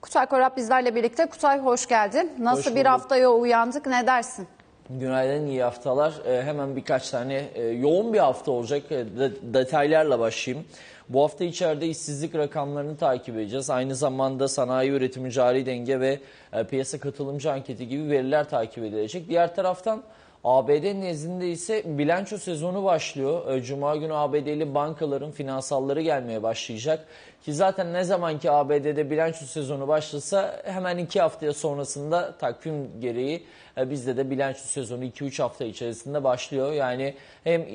Kutay Korap bizlerle birlikte. Kutay, hoş geldin. Nasıl bir haftaya uyandık, ne dersin? Günaydın, iyi haftalar. Hemen birkaç tane yoğun bir hafta olacak. Detaylarla başlayayım. Bu hafta içeride işsizlik rakamlarını takip edeceğiz. Aynı zamanda sanayi üretimi, cari denge ve piyasa katılımcı anketi gibi veriler takip edilecek. Diğer taraftan ABD nezdinde ise bilanço sezonu başlıyor. Cuma günü ABD'li bankaların finansalları gelmeye başlayacak. Ki zaten ne zaman ki ABD'de bilanço sezonu başlasa hemen 2 hafta sonrasında takvim gereği bizde de bilanço sezonu 2-3 hafta içerisinde başlıyor. Yani hem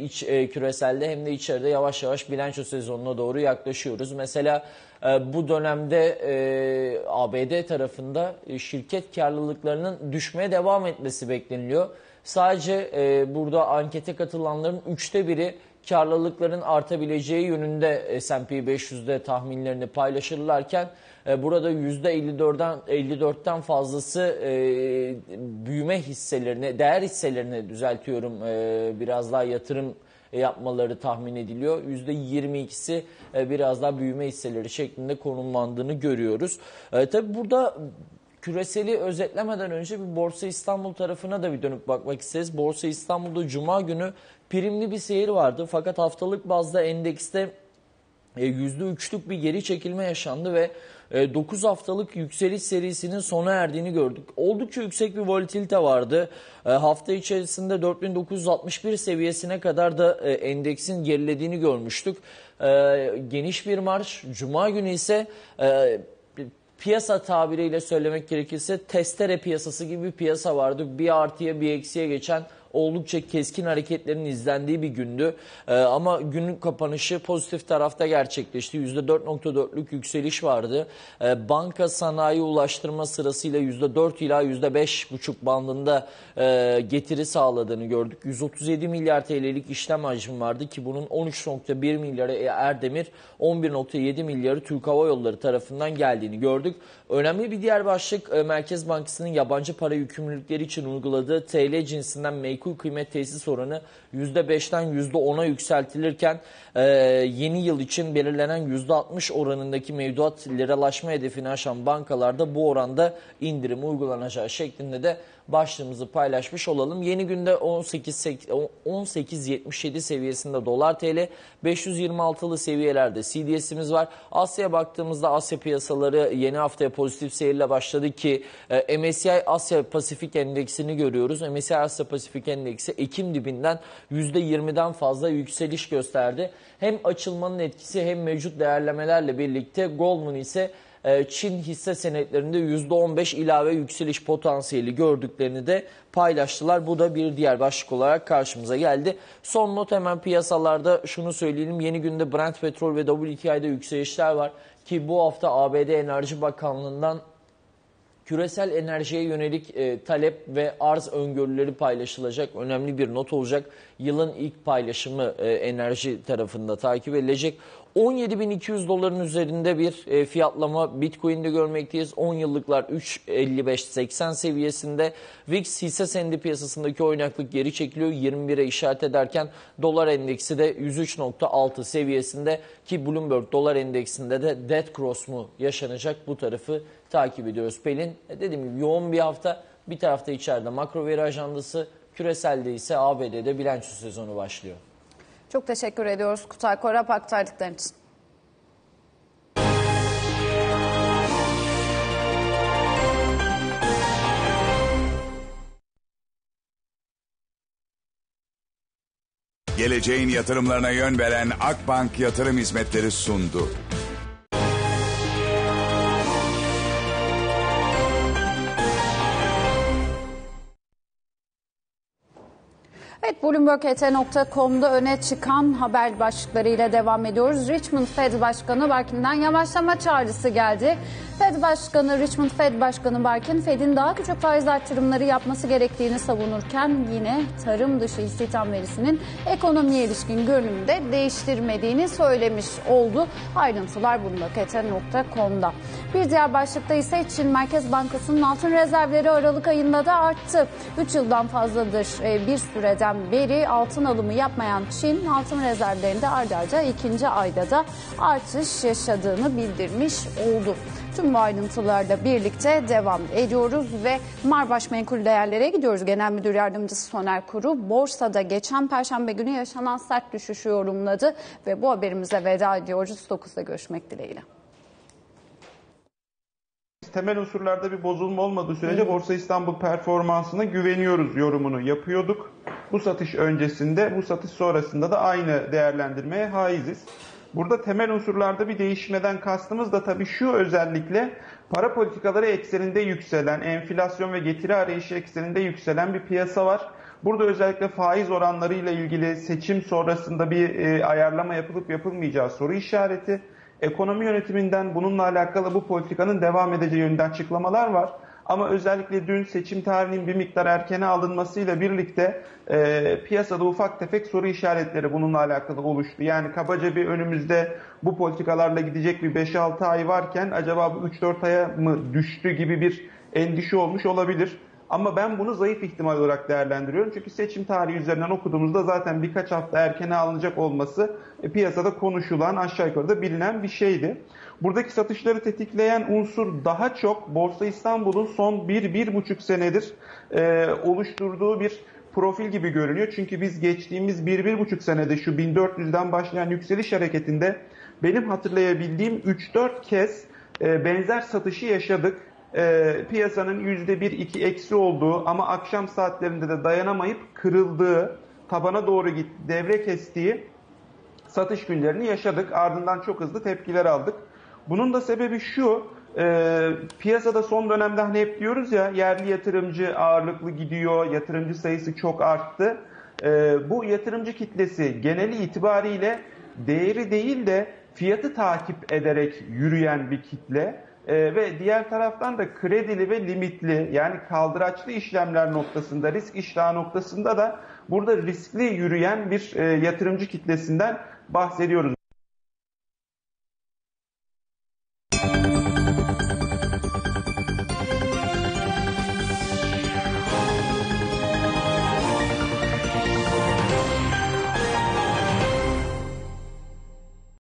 küreselde hem de içeride yavaş yavaş bilanço sezonuna doğru yaklaşıyoruz. Mesela bu dönemde ABD tarafında şirket karlılıklarının düşmeye devam etmesi bekleniliyor. Sadece burada ankete katılanların 1/3'i karlılıkların artabileceği yönünde S&P 500'de tahminlerini paylaşırlarken burada %54'ten fazlası büyüme hisselerine, değer hisselerine düzeltiyorum, biraz daha yatırım yapmaları tahmin ediliyor. %22'si biraz daha büyüme hisseleri şeklinde konumlandığını görüyoruz. Tabii burada küreseli özetlemeden önce bir Borsa İstanbul tarafına da bir dönüp bakmak isteriz. Borsa İstanbul'da Cuma günü primli bir seyir vardı. Fakat haftalık bazda endekste %3'lük bir geri çekilme yaşandı ve 9 haftalık yükseliş serisinin sona erdiğini gördük. Oldukça yüksek bir volatilite vardı. Hafta içerisinde 4961 seviyesine kadar da endeksin gerilediğini görmüştük. Geniş bir marş. Cuma günü ise piyasa tabiriyle söylemek gerekirse testere piyasası gibi bir piyasa vardı. Bir artıya bir eksiye geçen oldukça keskin hareketlerin izlendiği bir gündü. Ama günün kapanışı pozitif tarafta gerçekleşti. %4.4'lük yükseliş vardı. Banka, sanayi, ulaştırma sırasıyla %4 ila %5.5 bandında getiri sağladığını gördük. 137 milyar TL'lik işlem hacmi vardı ki bunun 13.1 milyarı Erdemir, 11.7 milyarı Türk Hava Yolları tarafından geldiğini gördük. Önemli bir diğer başlık Merkez Bankası'nın yabancı para yükümlülükleri için uyguladığı TL cinsinden meykul kıymet tesis oranı %5'ten %10'a yükseltilirken yeni yıl için belirlenen %60 oranındaki mevduat liralaşma hedefini aşan bankalarda bu oranda indirim uygulanacağı şeklinde de başlığımızı paylaşmış olalım. Yeni günde 18.77 seviyesinde dolar TL, 526'lı seviyelerde CDS'imiz var. Asya'ya baktığımızda Asya piyasaları yeni haftaya pozitif seyirle başladı ki MSCI Asya Pasifik Endeksini görüyoruz. MSCI Asya Pasifik Endeksi Ekim dibinden %20'den fazla yükseliş gösterdi. Hem açılmanın etkisi hem mevcut değerlemelerle birlikte Goldman ise Çin hisse senetlerinde %15 ilave yükseliş potansiyeli gördüklerini de paylaştılar. Bu da bir diğer başlık olarak karşımıza geldi. Son not, hemen piyasalarda şunu söyleyelim. Yeni günde Brent petrol ve WTI'de yükselişler var ki bu hafta ABD Enerji Bakanlığı'ndan küresel enerjiye yönelik talep ve arz öngörüleri paylaşılacak. Önemli bir not olacak. Yılın ilk paylaşımı enerji tarafında takip edilecek. 17.200 doların üzerinde bir fiyatlama Bitcoin'de görmekteyiz. 10 yıllıklar 3.55-80 seviyesinde. VIX hisse senedi piyasasındaki oynaklık geri çekiliyor. 21'e işaret ederken dolar endeksi de 103.6 seviyesinde ki Bloomberg dolar endeksinde de dead cross mu yaşanacak, bu tarafı takip ediyoruz. Pelin, dediğim gibi yoğun bir hafta. Bir tarafta içeride makro veri ajandası, küreselde ise ABD'de bilanço sezonu başlıyor. Çok teşekkür ediyoruz Kutay Korap aktardıkların için. Geleceğin yatırımlarına yön veren Akbank Yatırım Hizmetleri sundu. Evet, Bloomberg.com'da öne çıkan haber başlıklarıyla devam ediyoruz. Richmond Fed Başkanı Barkin'den yavaşlama çağrısı geldi. Richmond Fed Başkanı Barkin, Fed'in daha küçük faiz artırımları yapması gerektiğini savunurken yine tarım dışı istihdam verisinin ekonomiye ilişkin görünümü de değiştirmediğini söylemiş oldu. Ayrıntılar Bloomberg.com'da. Bir diğer başlıkta ise Çin Merkez Bankası'nın altın rezervleri Aralık ayında da arttı. 3 yıldan fazladır bir süreden beri altın alımı yapmayan Çin, altın rezervlerinde ardı arda ikinci ayda da artış yaşadığını bildirmiş oldu. Tüm bu ayrıntılarla birlikte devam ediyoruz ve Marbaş Menkul Değerlere gidiyoruz. Genel Müdür Yardımcısı Soner Kuru, borsada geçen Perşembe günü yaşanan sert düşüşü yorumladı ve bu haberimize veda ediyoruz. Stoxx'ta görüşmek dileğiyle. Temel unsurlarda bir bozulma olmadığı sürece Borsa İstanbul performansına güveniyoruz yorumunu yapıyorduk. Bu satış öncesinde, bu satış sonrasında da aynı değerlendirmeye haiziz. Burada temel unsurlarda bir değişmeden kastımız da tabii şu, özellikle para politikaları ekseninde yükselen, enflasyon ve getiri arayışı ekseninde yükselen bir piyasa var. Burada özellikle faiz oranlarıyla ilgili seçim sonrasında bir ayarlama yapılıp yapılmayacağı soru işareti. Ekonomi yönetiminden bununla alakalı bu politikanın devam edeceği yönünde açıklamalar var. Ama özellikle dün seçim tarihinin bir miktar erkene alınmasıyla birlikte piyasada ufak tefek soru işaretleri bununla alakalı oluştu. Yani kabaca bir önümüzde bu politikalarla gidecek bir 5-6 ay varken acaba bu 3-4 aya mı düştü gibi bir endişe olmuş olabilir. Ama ben bunu zayıf ihtimal olarak değerlendiriyorum. Çünkü seçim tarihi üzerinden okuduğumuzda zaten birkaç hafta erkene alınacak olması piyasada konuşulan, aşağı yukarı da bilinen bir şeydi. Buradaki satışları tetikleyen unsur daha çok Borsa İstanbul'un son 1-1,5 senedir oluşturduğu bir profil gibi görünüyor. Çünkü biz geçtiğimiz 1-1,5 senede şu 1400'den başlayan yükseliş hareketinde benim hatırlayabildiğim 3-4 kez benzer satışı yaşadık. Piyasanın %1-2 eksi olduğu ama akşam saatlerinde de dayanamayıp kırıldığı, tabana doğru gitti, devre kestiği satış günlerini yaşadık. Ardından çok hızlı tepkiler aldık. Bunun da sebebi şu, piyasada son dönemde hani hep diyoruz ya, yerli yatırımcı ağırlıklı gidiyor, yatırımcı sayısı çok arttı. Bu yatırımcı kitlesi geneli itibariyle değeri değil de fiyatı takip ederek yürüyen bir kitle. Ve diğer taraftan da kredili ve limitli, yani kaldıraçlı işlemler noktasında, risk iştahı noktasında da burada riskli yürüyen bir yatırımcı kitlesinden bahsediyoruz.